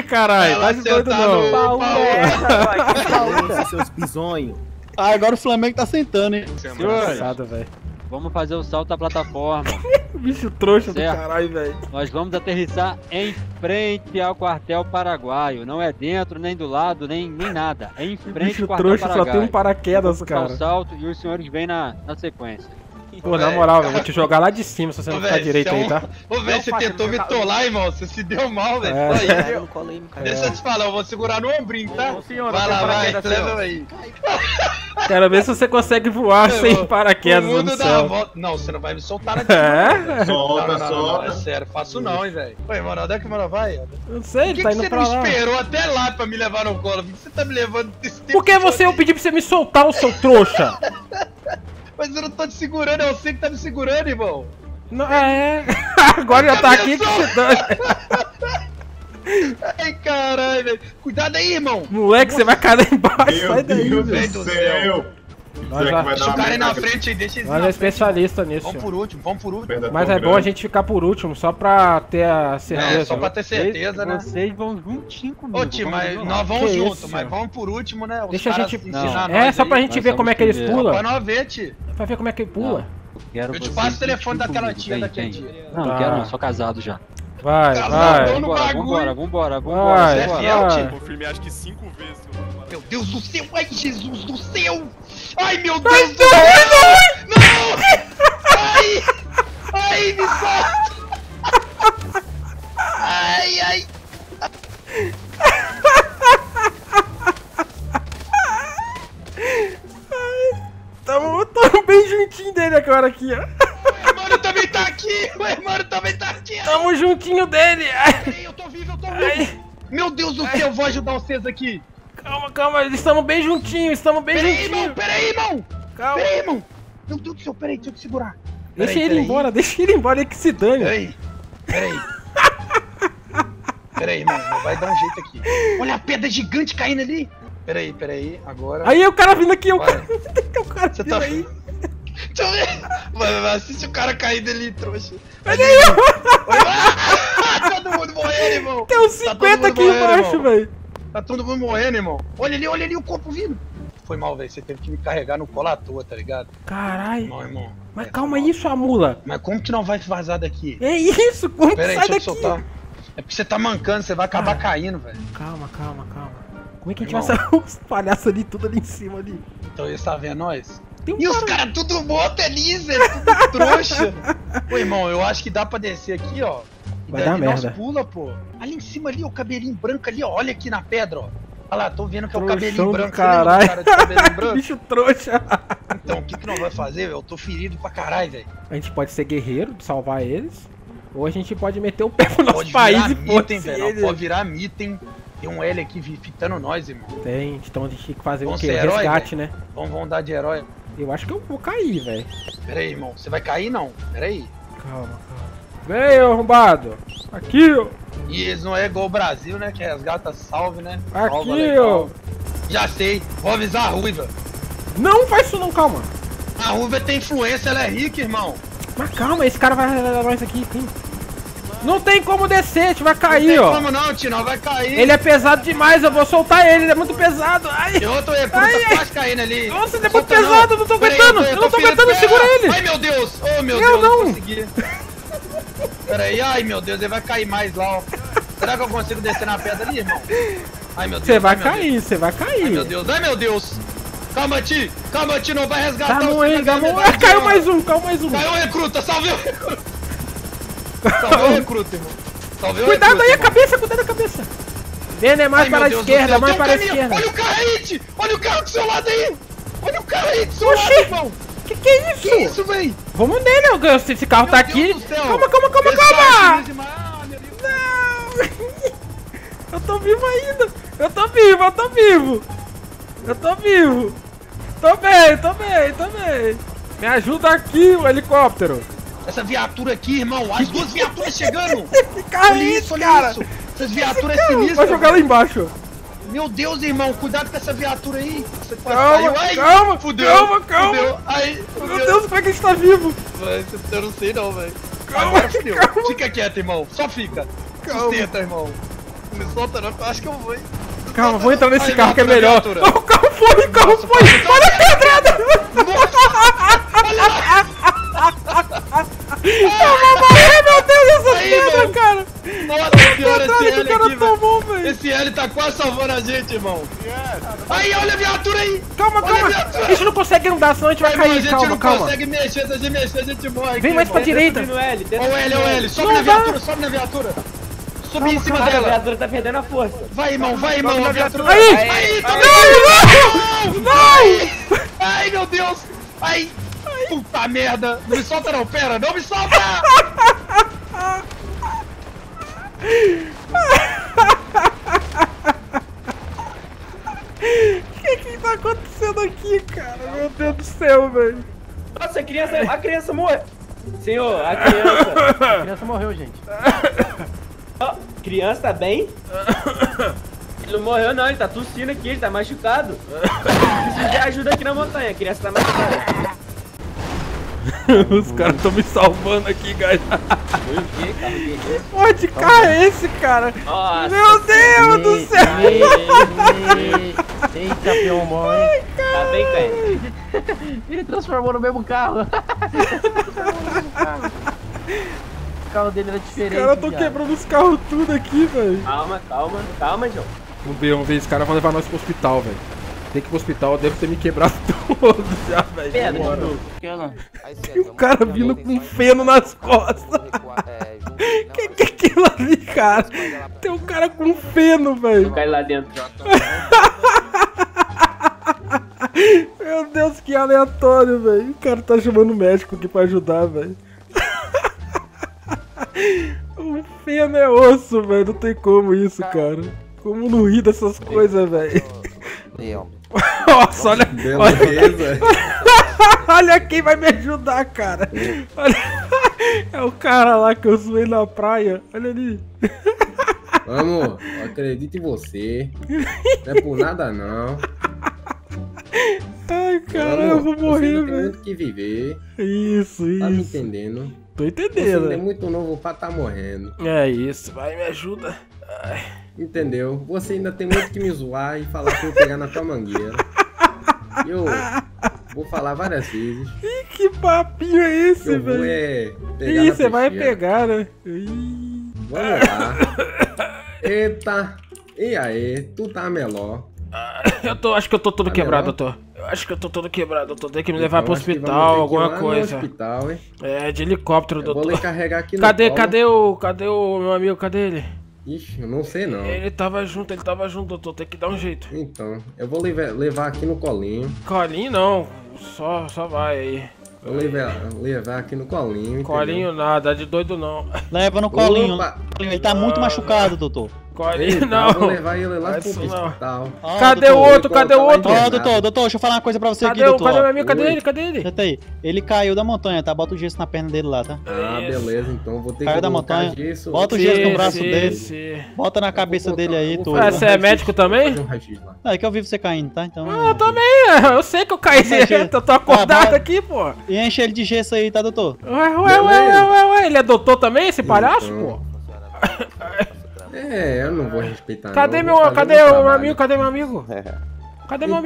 caralho. Faz doido não. Seus bizonhos. Ah, agora o Flamengo tá sentando, hein. Vamos fazer o salto da plataforma. Bicho trouxa do caralho, velho. Nós vamos aterrissar em frente ao quartel paraguaio. Não é dentro, nem do lado, nem nada. É em frente ao quartel paraguaio. Bicho trouxa, só tem um paraquedas, cara. O salto e os senhores vêm na sequência. Pô, na moral, eu vou te jogar lá de cima se você não ficar direito aí, tá? Ô, velho, você tentou me tolar, irmão. Você se deu mal, velho. Deixa eu te falar, eu vou segurar no ombrinho, tá? Vai lá, vai, leva aí. Quero ver se você consegue voar sem paraquedas no céu. Não, você não vai me soltar aqui. É? Solta. É sério, faço não, hein, velho. Ué, mano, onde é que o mano vai? Não sei, ele tá indo pra lá. Por que você não esperou até lá pra me levar no colo? Por que você tá me levando desse tempo? Por que eu pedi pra você me soltar, o seu trouxa? Mas eu não tô te segurando, é você que tá me segurando, irmão. Não, é. Agora já tá aqui que te dane. Ai, caralho, velho. Cuidado aí, irmão. Moleque, você vai cair lá embaixo. Meu sai daí, meu Deus do céu. Deixa o cara ir na frente aí, deixa eles. Nós é especialista nisso. Vamos por último. Mas é bom a gente ficar por último, só pra ter a certeza. É, só pra ter certeza, né? Vocês vão juntinho comigo. Ô, tio, mas nós vamos junto, mas vamos por último, né? Deixa a gente. É, só pra gente ver como é que eles pulam. Pra nós ver, tio. Pra ver como é que ele pula. Eu te passo o telefone daquela tia daquele dia. Não, não quero, não, sou casado já. Vai. Vambora. Você é fiel, tio. Confirmei acho que 5 vezes. Meu Deus do céu, ai Jesus do céu! Ai meu Deus do céu! Não! Ai, me solta! Ai! Tamo bem juntinho dele agora aqui, ó. Meu irmão também tá aqui! Tamo juntinho dele! Ai, eu tô vivo! Meu Deus do céu, eu vou ajudar vocês aqui! Calma, eles estamos bem juntinhos, Peraí, irmão! Calma. Peraí, irmão! Meu Deus do céu, peraí, deixa eu te segurar. Deixa ele embora, que se dane. Peraí, irmão, vai dar um jeito aqui. Olha a pedra gigante caindo ali. Peraí, agora... Aí o cara vindo aqui, o cara... Você tá... Mano, assiste o cara cair dele, trouxa. Cadê eu? Todo mundo morrendo, irmão. Tem uns 50 tá aqui embaixo, velho. Tá todo mundo morrendo, irmão. Olha ali o corpo vindo. Foi mal, velho. Você teve que me carregar no colo à toa, tá ligado? Caralho. Não, irmão. Mas é, calma aí, sua mula. Mas como que não vai vazar daqui? É isso, como que sai daqui? Soltar. É porque você tá mancando, você vai acabar caindo, velho. Calma. Como é que a gente vai sair os palhaços ali, tudo ali em cima ali? Então eles tá vendo nós? E os caras tudo morto ali, Zé, tudo trouxa. Pô, irmão, eu acho que dá pra descer aqui, ó. E vai dar merda. Nós pula, pô. Ali em cima ali, ó, o cabelinho branco ali, ó. Olha aqui na pedra, ó. Olha lá, tô vendo que é o cabelinho branco. Caralho, cara de cabelinho branco. Bicho trouxa. Então, o que que nós vai fazer, velho? Eu tô ferido pra caralho, velho. A gente pode ser guerreiro, salvar eles. Ou a gente pode meter o pé no nosso país e foda-se velho. Pode virar mito, hein. Tem um L aqui fitando nós, irmão. Tem, então a gente tem que fazer o quê? Herói, resgate, véio, né? Vamos dar de herói. Eu acho que eu vou cair, velho. Pera aí, irmão. Você vai cair, não? Pera aí. Calma. Vem, ô arrombado. Aqui, ó. E eles não é igual o Brasil, né? Que as gatas salve, né? Aqui, ó. Já sei. Vou avisar a Ruiva. Não faz isso não, calma. A Ruiva tem influência, ela é rica, irmão. Mas calma, esse cara vai levar nós aqui, tem... Não tem como descer, a gente vai cair, ó. Não tem como não, Tino, vai cair. Ele é pesado demais, eu vou soltar ele é muito pesado. Ai, eu tô quase caindo ali. Nossa, ele é muito pesado, eu não tô aguentando. Eu não tô aguentando, segura ele. Ai, meu Deus, oh meu Deus, não consegui. Pera aí, ai meu Deus, ele vai cair mais lá, ó. Será que eu consigo descer na pedra ali, irmão? Ai meu Deus, você vai cair, você vai cair. Ai meu Deus. Calma, Tino, não vai resgatar. Caiu mais um, Caiu o recruta, salve o recruta. Salvei o recruta, irmão. Cuidado aí, a cabeça, cuidado da cabeça. Vene, mais para a esquerda, mais para a esquerda. Olha o carrete! Olha o carro do seu lado aí! Olha o carrete do seu lado, irmão! Que é isso? Que é isso, véi? Vamos nele, Augusto, esse carro tá aqui. Calma! Não! Eu tô vivo ainda! Eu tô vivo! Tô bem! Me ajuda aqui, o helicóptero! Essa viatura aqui, irmão, as duas viaturas chegando! Olha isso, cara! Essas viaturas é sinistra! Vai jogar lá embaixo! Meu Deus, irmão, cuidado com essa viatura aí! Você calma, fudeu! Calma! Ai, meu Deus, como é que a gente tá vivo? Véi, eu não sei não, velho. Agora fudeu! Fica quieto, irmão, só fica! Sustenta, irmão! Me solta não, acho que eu vou, hein? Calma, vou entrar nesse carro que é melhor! O carro foi, Olha a pedrada! Esse L tá quase salvando a gente, irmão. Aí, olha a viatura aí. Calma. A gente não consegue andar, senão a gente vai cair. A gente não consegue mexer, se a gente mexer, a gente morre. Vem mais pra direita. Olha o L. Sobe na viatura. Sobe em cima dela. A viatura tá perdendo a força. Vai, irmão. Aí, tá vendo? Não! Ai, meu Deus. Ai, puta merda. Não me solta não, pera. Não me solta. O que tá acontecendo aqui, cara? Meu Deus do céu, velho. Nossa, a criança morreu. Senhor, a criança morreu, gente. Oh, criança tá bem? Ele não morreu não, ele tá tossindo aqui, ele tá machucado. Preciso de ajuda aqui na montanha, a criança tá machucada. Os caras tão me salvando aqui, guys. Que porra de carro é esse, cara? Nossa, meu Deus do céu! Eita, meu amor. Tá bem, cara. Ele transformou no mesmo carro. O carro dele era diferente. Os caras tão quebrando os carros tudo aqui, velho. Calma, João. Vamos ver, esse cara vai levar nós pro hospital, velho. Tem que ir pro hospital, deve ter me quebrado todo já, velho. Tem um cara vindo com feno nas costas. Que é aquilo ali, cara? Tem um cara com feno, velho. Cai lá dentro. Meu Deus, que aleatório, velho. O cara tá chamando o médico aqui pra ajudar, velho. O feno é osso, velho. Não tem como isso, cara. Como não rir dessas coisas, velho. Nossa, olha quem vai me ajudar, cara. É o cara lá que eu zoei na praia. Olha ali. Vamos, acredito em você. Não é por nada, não. Ai, Caramba, eu vou morrer, velho. Tem muito que viver. Isso. Tá me entendendo? Tô entendendo. Você é muito novo pra tá morrendo. É isso, vai, me ajuda. Ai. Entendeu? Você ainda tem muito que me zoar e falar que eu vou pegar na tua mangueira. Eu vou falar várias vezes. Ih, que papinho é esse, velho? Ih, você vai pegar, né? Ih. Vamos lá. Eita. E aí, tu tá melhor? Eu tô, acho que eu tô todo quebrado, eu tô. Tem que me levar pro hospital, alguma coisa. Hospital, hein? É, de helicóptero, doutor. Vou lhe carregar aqui no colo. Cadê o meu amigo, cadê ele? Ixi, eu não sei não. Ele tava junto, doutor, tem que dar um jeito. Então, eu vou levar aqui no colinho. Colinho não, só vai aí. Vou levar aqui no colinho. Colinho entendeu? Nada, de doido não. Leva no colinho. Opa. Ele tá muito machucado, doutor. Colinho não. Vou levar ele lá pro hospital. Oh, cadê o outro? Ó, doutor, deixa eu falar uma coisa pra você aqui, doutor. Cadê meu amigo? Cadê ele? Senta aí. Ele caiu da montanha, tá? Bota o gesso na perna dele lá, tá? Ah, beleza, então vou ter que colocar gesso. Bota o gesso no braço dele. Bota na cabeça dele aí, doutor. Ah, você é médico também? É que eu vivo você caindo, tá? Então. Ah, eu também. Eu sei que eu caí. Eu tô acordado aqui, pô. E enche ele de gesso aí, tá, doutor? Ué. Ele é doutor também, esse palhaço, pô? É, eu não vou respeitar. Cadê meu amigo? Cadê meu amigo?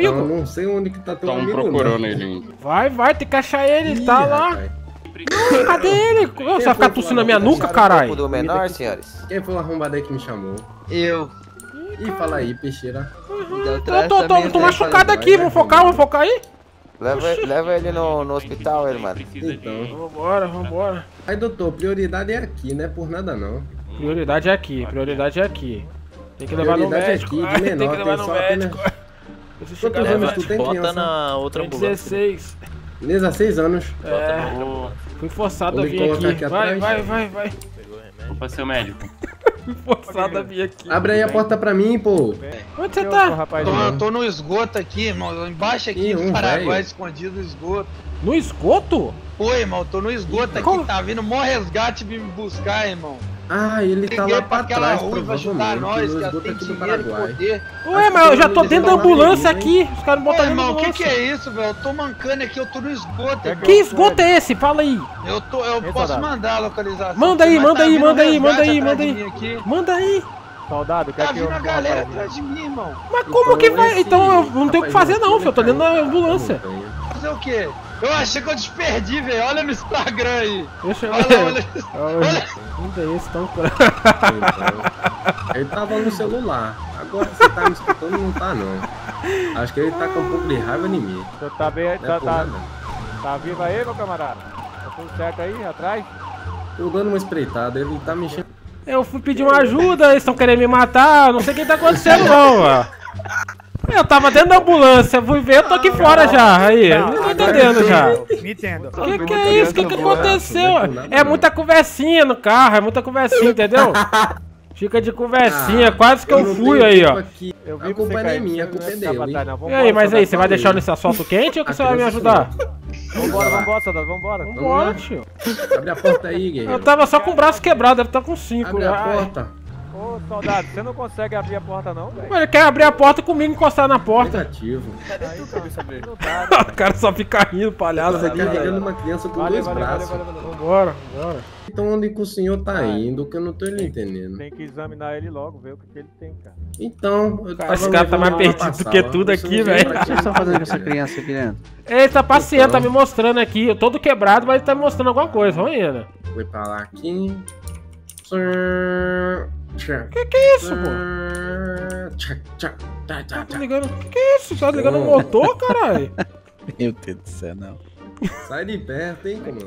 Eu não sei onde que tá teu amigo. Estão procurando ele. Vai, tem que achar ele, tá lá. Não, cadê ele? Você vai ficar tossindo na minha nuca, caralho. Quem foi o arrombado aí que me chamou? Eu. Ih, fala aí, peixeira. Tô machucado aqui, vou focar aí. Leva ele no hospital, irmão. Então. Vambora. Aí, doutor, prioridade é aqui, né? Por nada não. Prioridade é aqui. Tem que levar no médico. Tem que levar no médico. Quantos anos tu tem? Bota na outra ambulância. 16. 16 anos. Fui forçado a vir aqui. Vai. Opa, seu médico. Fui forçado a vir aqui. Abre aí a porta pra mim, pô. Onde você tá? Eu tô no esgoto aqui, irmão. Embaixo aqui, no Paraguai, escondido no esgoto. No esgoto? Pô, irmão, tô no esgoto aqui. Tá vindo mó resgate me buscar, irmão. Ah, ele tá lá pra trás, provavelmente, no esgoto aqui do Paraguai. Ué, mas eu já tô dentro da ambulância aqui, os caras não botaram na ambulância. Irmão, o que é isso, velho? Eu tô mancando aqui, eu tô no esgoto. Que esgoto é esse? Fala aí. Eu posso mandar a localização. Manda aí. Manda aí. Soldado, tá vindo a galera atrás de mim, irmão. Mas como que vai? Então eu não tenho o que fazer não, filho, eu tô dentro da ambulância. Fazer o quê? Eu achei que eu te perdi, velho. Olha no Instagram aí. Olha. Ainda esse tão Ele tava no celular. Agora você tá me escutando, não tá não. Acho que ele tá com um pouco de raiva em mim. Tá vivo aí, meu camarada? Tá tudo certo aí, atrás? Tô dando uma espreitada, ele tá me enchendo. Eu fui pedir uma ajuda, eles estão querendo me matar. Não sei o que tá acontecendo não, mano. Eu tava dentro da ambulância, fui ver, eu tô aqui fora já, aí, não tô entendendo já. Me entendo. Que é isso? Que aconteceu? É muita conversinha no carro, é muita conversinha, entendeu? Fica de conversinha, quase que eu fui aí, ó. A culpa é minha, a culpa é dele. E aí, mas aí, você vai deixar nesse asfalto quente ou que você vai me ajudar? Vambora, soldado, vambora, tio. Abre a porta aí, guerreiro. Eu tava só com o braço quebrado, deve estar com 5. Abre a porta. Ô, soldado, você não consegue abrir a porta não, velho? Ele quer abrir a porta comigo e encostar na porta. Negativo. O cara só fica rindo, palhaço. Você carregando uma criança com dois braços. Valeu. Vambora. Então onde que o senhor tá indo, que eu não tô entendendo. Tem que examinar ele logo, ver o que ele tem, cara. Então, esse cara tá mais perdido do que tudo aqui, velho. O que vocês estão fazendo com essa criança aqui dentro? Ele tá passeando, tá me mostrando aqui. Eu todo quebrado, mas ele tá me mostrando alguma coisa, olha, né? Foi pra lá aqui. Que é isso, pô? Tá ligando? Que é isso? Tá ligando o motor, caralho? Meu Deus do céu, não. Sai de perto, hein, mano.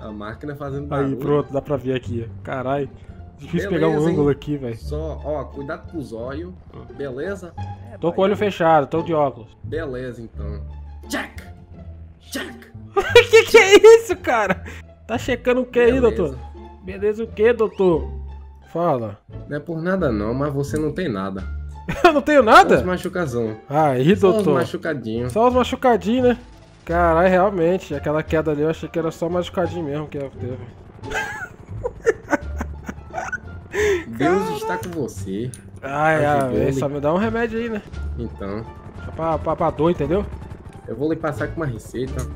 A máquina fazendo barulho. Aí, pronto, dá pra ver aqui. Caralho. Difícil pegar um ângulo aqui, velho. Só, ó, cuidado com os olhos. Beleza? Tô com o olho fechado, tô de óculos. Beleza, então. Jack! Que é isso, cara? Tá checando o que aí, doutor? Beleza o que, doutor? Fala. Não é por nada não, mas você não tem nada. Eu não tenho nada? Só os machucazão. Aí, doutor. Só os machucadinhos, né? Caralho, realmente. Aquela queda ali eu achei que era só machucadinho mesmo que eu teve. Deus está com você. Ai, só me dá um remédio aí, né? Então. Deixa eu pra dor, entendeu? Eu vou lhe passar com uma receita.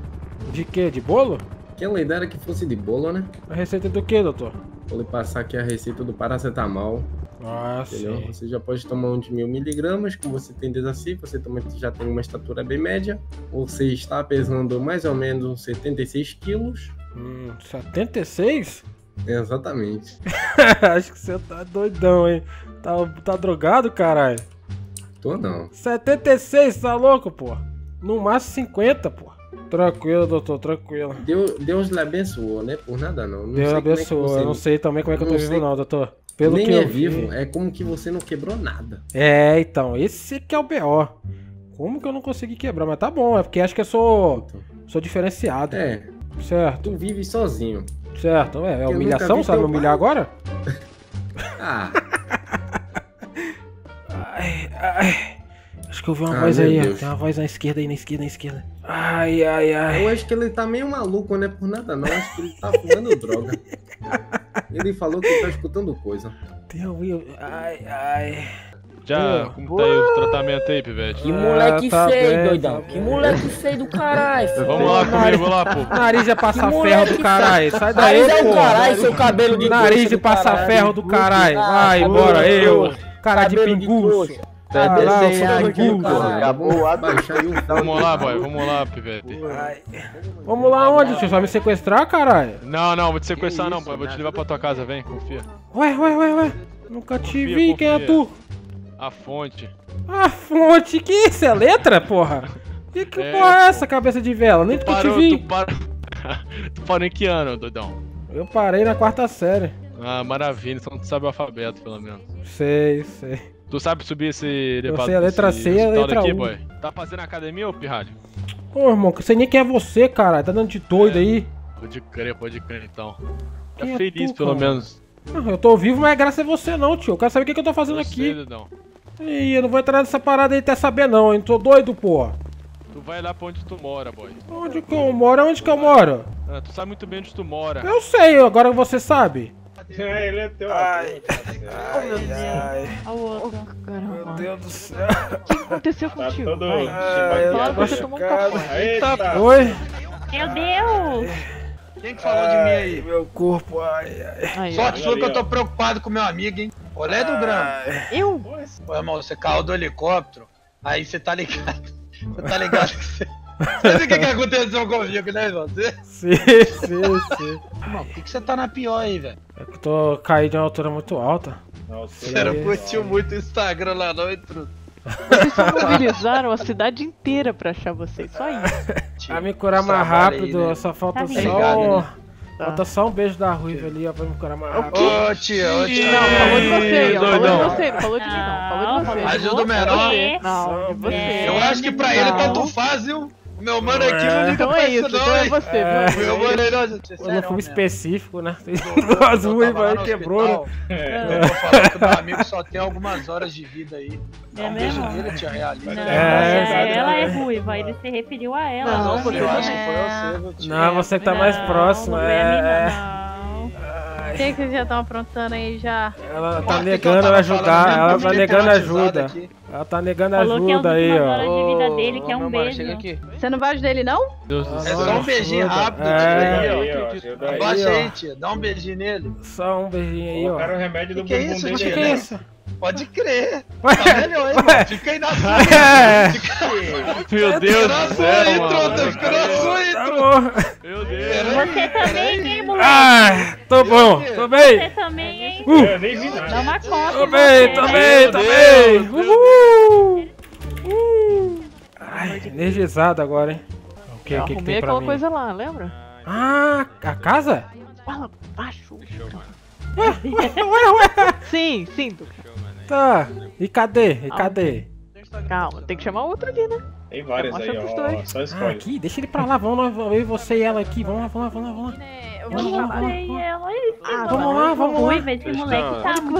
De quê? De bolo? Que a ideia era que fosse de bolo, né? A receita do quê, doutor? Vou lhe passar aqui a receita do paracetamol. Ah, sim. Você já pode tomar um de 1000 mg, como você tem desafio, você também já tem uma estatura bem média. Você está pesando mais ou menos 76 quilos. 76? Exatamente. Acho que você tá doidão, hein? Tá drogado, caralho? Tô não. 76, tá louco, pô? No máximo 50, pô. Tranquilo, doutor, tranquilo. Deus lhe abençoou, né? Por nada não. Deus abençoou, eu não sei também como é que eu tô vivo não, doutor. Pelo que eu vivo, é como que você não quebrou nada. É, então, esse que é o B.O. Como que eu não consegui quebrar? Mas tá bom, é porque acho que eu sou diferenciado. É. Certo. Tu vive sozinho. Certo, é humilhação, sabe? Humilhar agora? Ah. Ai, ai. Acho que eu vi uma voz aí, ó. Tem uma voz na esquerda aí, na esquerda. Ai, ai, ai. Eu acho que ele tá meio maluco, né? Por nada não, acho que ele tá fumando droga. Ele falou que tá escutando coisa. Ai, ai. Já, como tá aí o tratamento aí, Pivete? Que moleque feio, doidão. Que moleque feio do caralho. Vamos lá comigo, vamos lá, pô. Nariz é passar ferro do caralho. Sai daí, pô. Nariz é o caralho, seu cabelo de coxa. Nariz é passar ferro do caralho. Vai, bora, eu. Cara de pinguço. Tá vamos lá, boy, vamos lá, Pivete. Vamos lá onde? Você vai me sequestrar, caralho? Não, não, vou te sequestrar não, boy. Vou te levar pra tua casa, vem, confia. Ué. Nunca te vi, quem é tu? A fonte. A fonte? Que isso? É letra, porra? Que porra é essa, cabeça de vela? Nem tu te vi. Tu parou em que ano, doidão? Eu parei na 4ª série. Ah, maravilha, então tu sabe o alfabeto, pelo menos. Sei. Tu sabe subir esse elevador? Eu sei a letra C e a letra U. Boy. Tá fazendo academia ou pirralho? Ô, irmão, que eu sei nem quem é você, cara. Tá dando de doido aí. Pode crer, então. Tá feliz, pelo menos. Ah, eu tô vivo, mas é graças a você não, tio. Eu quero saber o que eu tô fazendo aqui. Ih, eu não vou entrar nessa parada aí até saber não, hein. Tô doido, porra. Tu vai lá pra onde tu mora, boy. Onde que eu moro? Onde que eu moro? Ah, tu sabe muito bem onde tu mora. Eu sei, agora você sabe. Ele é teu. Ai. Meu Deus do céu. O que aconteceu contigo? Claro que você tomou um café. Eita. Oi? Meu Deus. Quem que falou de mim aí? Meu corpo, ai. Sorte sua que eu tô preocupado com meu amigo, hein? Olé do grama. Eu? Pô, irmão, você caiu do helicóptero, aí você tá ligado. Você sabe o que aconteceu comigo, né, irmão? Sim. Mano, por que você tá na pior aí, velho? É que eu tô caído de uma altura muito alta. Você não curtiu muito o Instagram lá não, hein, truto? Vocês só mobilizaram a cidade inteira pra achar vocês, só isso. Pra me curar mais rápido, aí, né? Só falta Falta só um beijo da ruiva ali, ó, pra me curar mais rápido. Ô, tio, Não, falou de você, Não falou de mim, não. Ajuda o menor. Não, você. Eu acho que pra ele tanto faz, viu? Meu mano aqui não liga pra isso, não, é você, meu mano aí, não fui específico, né? As ruivas aí quebrou. Eu tô falando que meu amigo só tem algumas horas de vida aí. É mesmo? Ela é ruiva, ele se referiu a ela. Não, eu acho que foi você, tio. Não, você que tá mais próximo, O que vocês já estão aprontando aí já? Ela tá negando ajudar, ela tá negando ajuda. Ela tá negando ajuda aí, ó. Você não vai ajudar ele, não? É só um beijinho rápido. Abaixa aí, tio. Dá um beijinho nele. Só um beijinho aí, ó. Colocaram o remédio do bumbum dele. Que é isso? Pode crer. Tá melhor, hein, mano? Fica aí na sua. Meu Deus do céu, fica na sua, intro. Meu Deus. Você também, hein, moleque? Ah, tô bom. Tô bem. Você também, hein? Dá uma costa. Tô bem. Ai, energizado agora, hein? O que tem pra mim? Eu arrumei aquela coisa lá, lembra? Ah, a casa? Fala baixo. Ué. Sim, Duque. Tá, e cadê? Calma, tem que chamar outro ali, né? Tem várias aí, ó. Só escolhe. Ah, aqui, deixa ele pra lá, vamos lá, eu e você e ela aqui. Vamos lá, vamos lá, vamos lá. Eu vou falar e ela. Ah, vamos lá, vamos lá.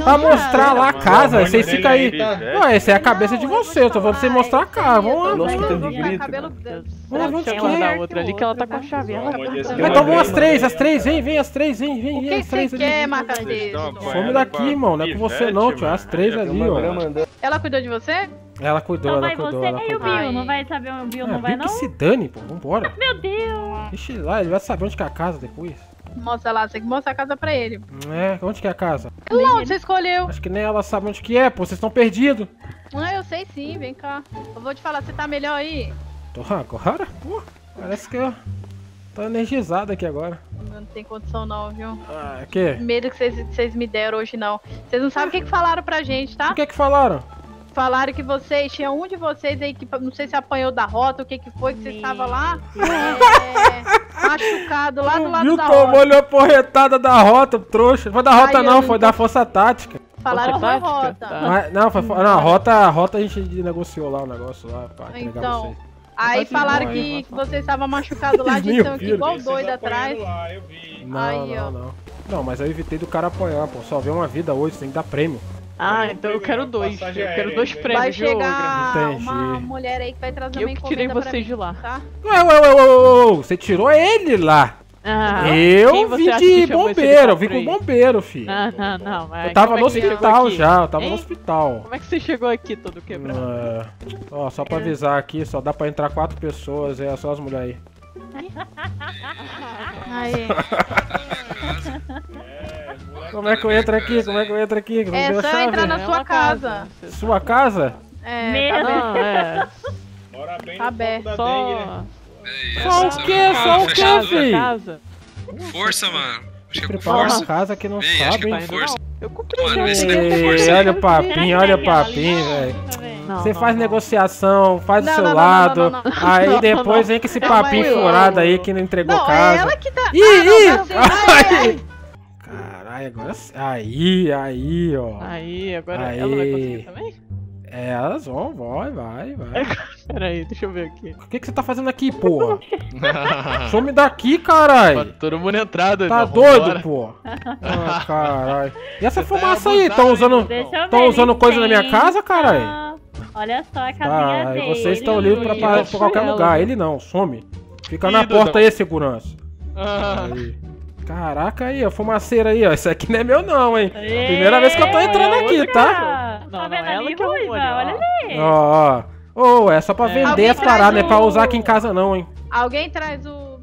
Pra mostrar lá a casa, vocês ficam aí. Não, essa é a cabeça de você, eu tô falando pra você mostrar a casa. Vamos lá, vamos lá. Vamos lá, outra ali que ela tá com a chave. Então vão as três, vem, as três, vem. O que você quer, Macadeiro? Some daqui, irmão, não é com você não, tio. As três ali, ó. Ela cuidou de você? Ela cuidou, então ela cuidou. Então vai você e o Bill, não vai saber o Bill, não vai não? Que se dane, pô, vambora. Meu Deus! Deixa ele lá, ele vai saber onde que é a casa depois. Mostra lá, você tem que mostrar a casa pra ele. É, onde que é a casa? Lá onde você escolheu. Acho que nem ela sabe onde que é, pô, vocês estão perdidos. Ah, eu sei sim, vem cá. Eu vou te falar, você tá melhor aí? Tô agora? Pô, parece que eu tô energizado aqui agora. Não tem condição não, viu? Ah, o quê? Medo que vocês me deram hoje não. Vocês não sabem o que que falaram pra gente, tá? O que que falaram? Falaram que vocês, tinha um de vocês aí que não sei se apanhou da rota, o que que foi, que você estava lá machucado lá do lado da rota. Tomou-lhe a porretada da rota, trouxa. Foi da rota não, foi da força tática. Falaram que foi rota. Mas, não, foi não, a rota a gente negociou lá o negócio lá pra entregar então, vocês. Aí falaram que você estava machucado lá, de estão aqui igual doido atrás. Lá, eu vi. Não, aí, não, não. Não, mas eu evitei do cara apanhar, pô. Só vê uma vida hoje, tem que dar prêmio. Ah, então eu quero dois. Eu quero dois prêmios. Vai chegar uma mulher aí que vai trazer uma encomenda pra mim. Eu tirei vocês de lá. Tá? Ué, você tirou ele lá. Ah, eu vim de bombeiro, eu vim com bombeiro, filho. Ah, não. Eu tava no hospital já, eu tava no hospital. Como é que você chegou aqui todo quebrado? Ó, só pra avisar aqui, só dá pra entrar 4 pessoas, é só as mulheres aí. Aí. Como é que eu entro aqui? Não é só entrar na sua casa. Sua casa? É. Meu Deus. Mora bem no fundo da dengue, né? Só o quê? Só o quê, filho? Força, mano. Acho que é força. Casa que não sabe, hein? Eu comprei. Olha o papinho, velho. Você faz negociação, faz do seu lado, aí depois vem com esse papinho furado aí que não entregou casa. Não, é ela que tá... Ih! Caralho, agora... Aí, ó. Aí, agora ela vai conseguir também? É, elas vão, vai. Peraí, deixa eu ver aqui. O que que você tá fazendo aqui, porra? Some daqui, caralho. Todo mundo entrado. Tá doido, porra. Ah, caralho. E essa fumaça aí? Tão usando coisa na minha casa, caralho? Olha só a casinha dele. Vocês estão livres pra parar pra qualquer lugar. Ele não, some. Fica na porta aí, segurança. Aí. Caraca aí, ó, fumaceira aí, ó. Isso aqui não é meu não, hein. Eee, primeira vez que eu tô entrando aqui, tá? Não, não, ela que arrumou, olha ali. Ó, ó, é só pra vender as paradas, não é pra usar aqui em casa não, hein. Alguém traz o...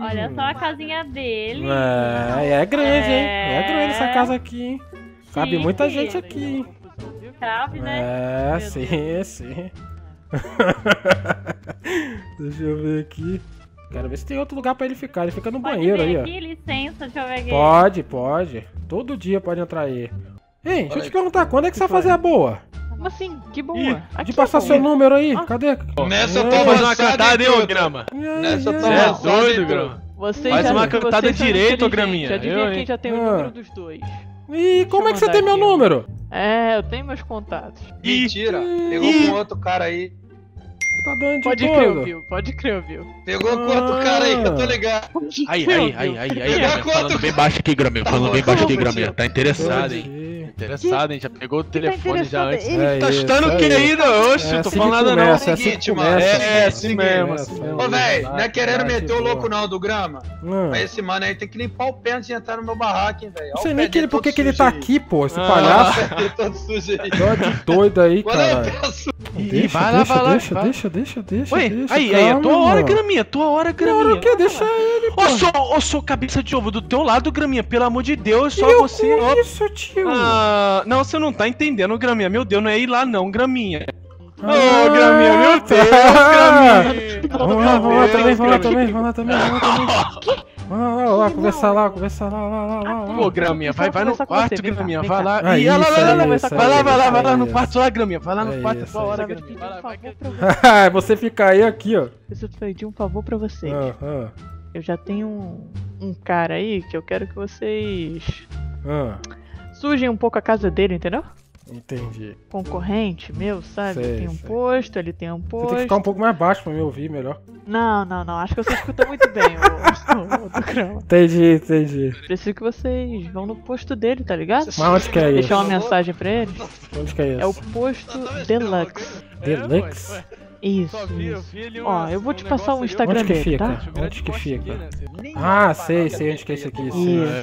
Olha só a casinha dele. É grande, hein. É grande essa casa aqui, hein. Cabe muita gente aqui, hein. Cabe, né? É, sim. Deixa eu ver aqui. Quero ver se tem outro lugar pra ele ficar. Ele fica no banheiro aí, ó. Licença, deixa eu ver aqui. Pode. Todo dia pode entrar aí. Ei, deixa eu te perguntar, quando é que você vai fazer a boa? Como assim? Que boa? De passar seu número aí? Cadê? Nessa eu tô fazendo uma cantada, hein, Grama? Nessa eu tô doido, Grama. Faz uma cantada direito, Graminha. Já adivinha quem já tem o número dos dois. E como é que você tem meu número? É, eu tenho meus contatos. Mentira, pegou com outro cara aí. Tá dando de Pode crer, viu? Pegou quanto cara aí que eu tô ligado. Aí. Falando bem baixo aqui, Graminha. Tá interessado, hein? Já pegou o telefone já antes. Tá estando o que ainda? Oxe, não tô falando nada não. É assim mesmo. Ô, velho, não é querendo meter o louco não do Grama. Mas esse mano aí tem que limpar o pé antes de entrar no meu barraco, hein, velho. Não sei nem por que ele tá aqui, pô, esse palhaço. Doido aí, cara. Deixa. Ué, calma, é tua hora, Graminha, Não, que deixa ele, pô. Ô, cabeça de ovo, do teu lado, Graminha, pelo amor de Deus, só você... isso, tio. Ah, não, você não tá entendendo, Graminha, meu Deus, não é ir lá não, Graminha. Graminha, meu Deus, Graminha. Vamos lá também. Vamos lá, conversar lá. Pô, Graminha, vai no quarto, Graminha, vai lá. Vai lá no quarto, lá, Graminha, vai lá no quarto. Você fica aí, aqui, ó. Preciso pedir um favor pra vocês. Eu já tenho um cara aí que eu quero que vocês sujam um pouco a casa dele, entendeu? Entendi. Concorrente meu, sabe? Sei, tem um posto, ele tem um posto. Você tem que ficar um pouco mais baixo pra me ouvir melhor. Não, não, não. Acho que você escuta muito bem o programa. Entendi, entendi. Preciso que vocês vão no posto dele, tá ligado? Mas onde que é isso? Deixar uma mensagem pra ele. Onde que é isso? É o Posto Deluxe. Deluxe? Isso, isso. Ó, eu vou te passar o Instagram dele, tá? Onde que fica? Ah, sei, sei onde que é isso aqui.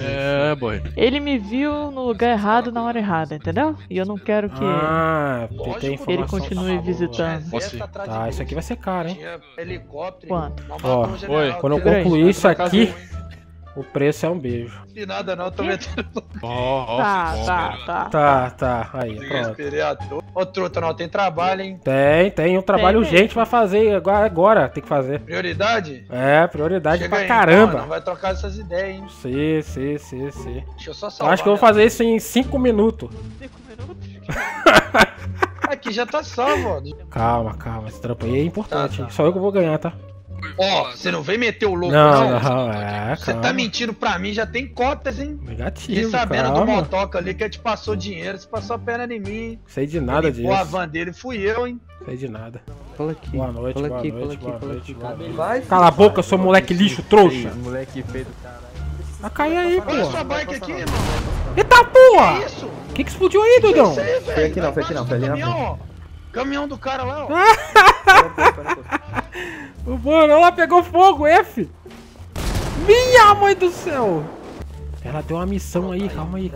É, boy. Ele me viu no lugar errado na hora errada, entendeu? E eu não quero que ele continue visitando. Tá, isso aqui vai ser caro, hein? Quanto? Ó, quando eu concluir isso aqui, o preço é um beijo. De nada não, tô metendo... Tá, aí, pronto. Ô, truta, não, tem trabalho, hein? Tem um trabalho urgente pra fazer, agora tem que fazer. Prioridade? É, prioridade pra caramba. Não vai trocar essas ideias, hein? Sim. Deixa eu só salvar. Acho que eu vou fazer isso em 5 minutos. 5 minutos? Aqui já tá salvo, ó. Calma, esse trampo aí é importante. Só eu que vou ganhar, tá? Ó, você não vem meter o louco, não. Você tá mentindo pra mim, já tem cotas, hein? Negativo, e sabendo do motoca ali que te passou dinheiro, você passou a perna em mim. Sei de nada disso. O avan dele fui eu, hein? Sei de nada. Fala aqui. Boa noite, boa noite. Cala a boca, seu moleque lixo, trouxa. Moleque feio do caralho. Ah, cai aí, pô. Olha sua bike aqui, irmão. Eita, porra! Que explodiu aí, Dudão? Foi aqui não, foi ali na frente. Caminhão do cara lá, ó. O mano, olha lá, pegou fogo, F. Minha mãe do céu. Ela deu uma missão aí, calma aí.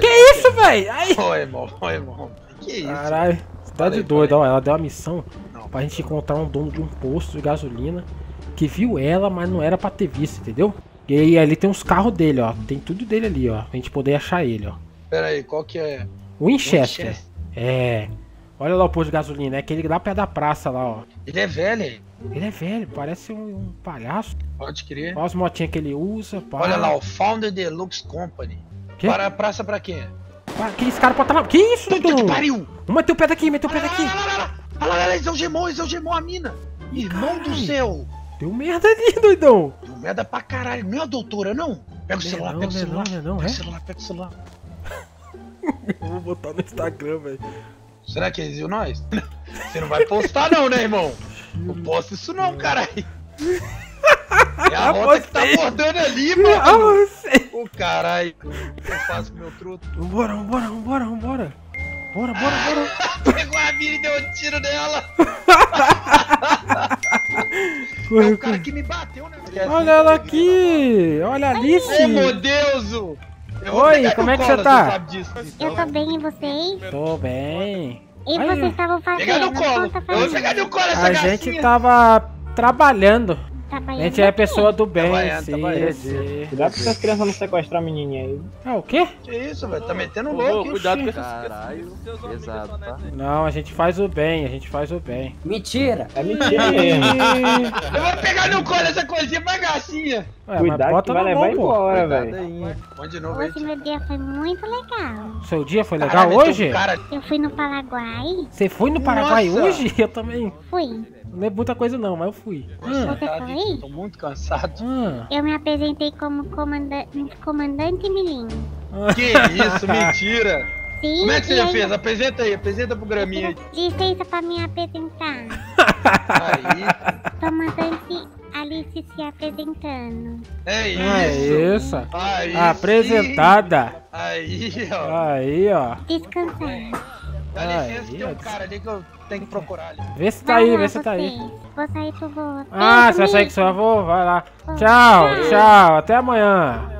Que isso, velho? Oi, irmão. Que isso? Caralho, tá de doido, ó. Ela deu uma missão pra gente encontrar um dono de um posto de gasolina que viu ela, mas não era pra ter visto, entendeu? E aí ali tem uns carros dele, ó. Tem tudo dele ali, ó. Pra gente poder achar ele, ó. Pera aí, qual que é? Winchester. É... Olha lá o posto de gasolina, é aquele lá perto da praça lá, ó. Ele é velho, parece um palhaço. Pode crer. Olha as motinhas que ele usa, pá. Olha lá, o Founder Deluxe Company. Que? Para a praça pra quê? Que esse cara pode estar lá. Que isso, Dudu? Meteu o pé daqui, Olha lá, eles algemou a mina. Irmão do céu. Deu merda ali, doidão. Deu merda pra caralho. Não é a doutora, não? Pega o celular. Eu vou botar no Instagram, velho. Será que eles viram nós? Você não vai postar não, né, irmão? Não posta isso não, caralho. É a rota que tá bordando ali, mano. Ô, caralho. O que eu faço com meu truto? Vambora. Bora. Pegou a mina e deu um tiro nela. É o cara que me bateu, né? Olha ela aqui. Olha a Alice. Ô, meu Deus. Oi, como é que você tá? Eu tô bem, e você? Tô bem. E vocês estavam fazendo? Pega no colo. Eu vou pegar no colo essa garcinha. A gente tava trabalhando. A gente é pessoa do bem, sim. Cuidado com essas crianças não sequestrar a menininha aí. Ah, o quê? Que isso, velho? Tá metendo louco. Cuidado com essas crianças. Pesado, tá? Não, a gente faz o bem. Mentira. É mentira. Eu vou pegar no colo essa coisinha pra garcinha. Cuidado que vai levar embora, velho. Hoje meu dia foi muito legal. Seu dia foi legal hoje? Eu fui no Paraguai. Você foi no Paraguai hoje? Eu também. Fui. Não é muita coisa não, mas eu fui. Você foi? Tô muito cansado. Eu me apresentei como Comandante Milim. Que isso, mentira! Sim, como é que você já fez? Apresenta pro graminha aí. Licença pra me apresentar. Aí. Comandante Alice se apresentando. É isso. Aí, apresentada. Aí, ó. Descansar. Dá licença que tem um cara ali que eu tenho que procurar ali. Vê se tá aí. Vou sair pro voo. Você vai sair com seu avô? Vai lá. Tchau. Até amanhã.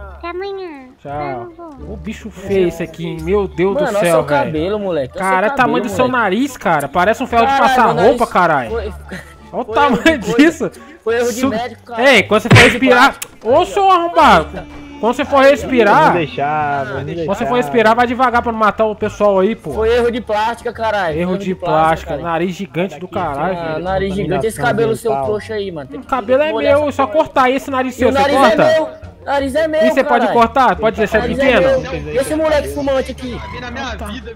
Tchau. O bicho feio esse aqui, meu Deus do céu, velho. Olha o seu cabelo, moleque. Cara, o tamanho do seu nariz, cara. Parece um ferro de passar roupa, caralho. Olha o tamanho disso. Foi erro de médico, cara. Ei, quando você for respirar... Ô, seu arrombado. Quando você for respirar, vai devagar pra não matar o pessoal aí, pô. Foi erro de plástica, caralho. Erro de plástica, nariz gigante do caralho. Nariz gigante, esse cabelo seu trouxa aí, mano. O cabelo é meu, só cortar aí esse nariz seu, você corta? Nariz é meu, e você pode cortar? Pode deixar pequeno? Esse moleque fumante aqui.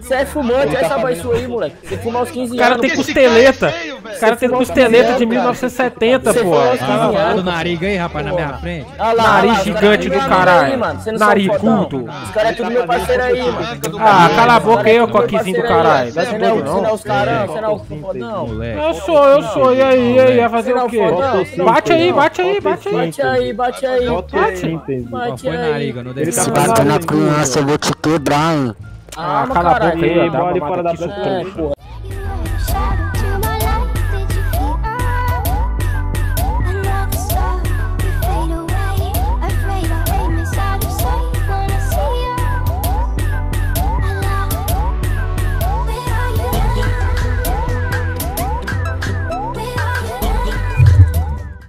Você é fumante, olha essa voz sua aí, moleque. Você fuma aos 15 anos. O cara tem costeleta. velho. Os caras têm costeleta de 1970, pô. Olha o nariz aí, rapaz, na minha frente. Nariz gigante do caralho. Narigudo. Os caras é tudo meu parceiro aí, mano. Ah, cala a boca aí, ô coquezinho do caralho. Não é doido, não. Você não é os caralho, você não é o fodão. Eu sou. E aí, ia fazer o quê? Bate aí. Esse bate na criança, eu vou te quebrar, hein. Ah, cala a boca aí, dá uma mata aqui, porra.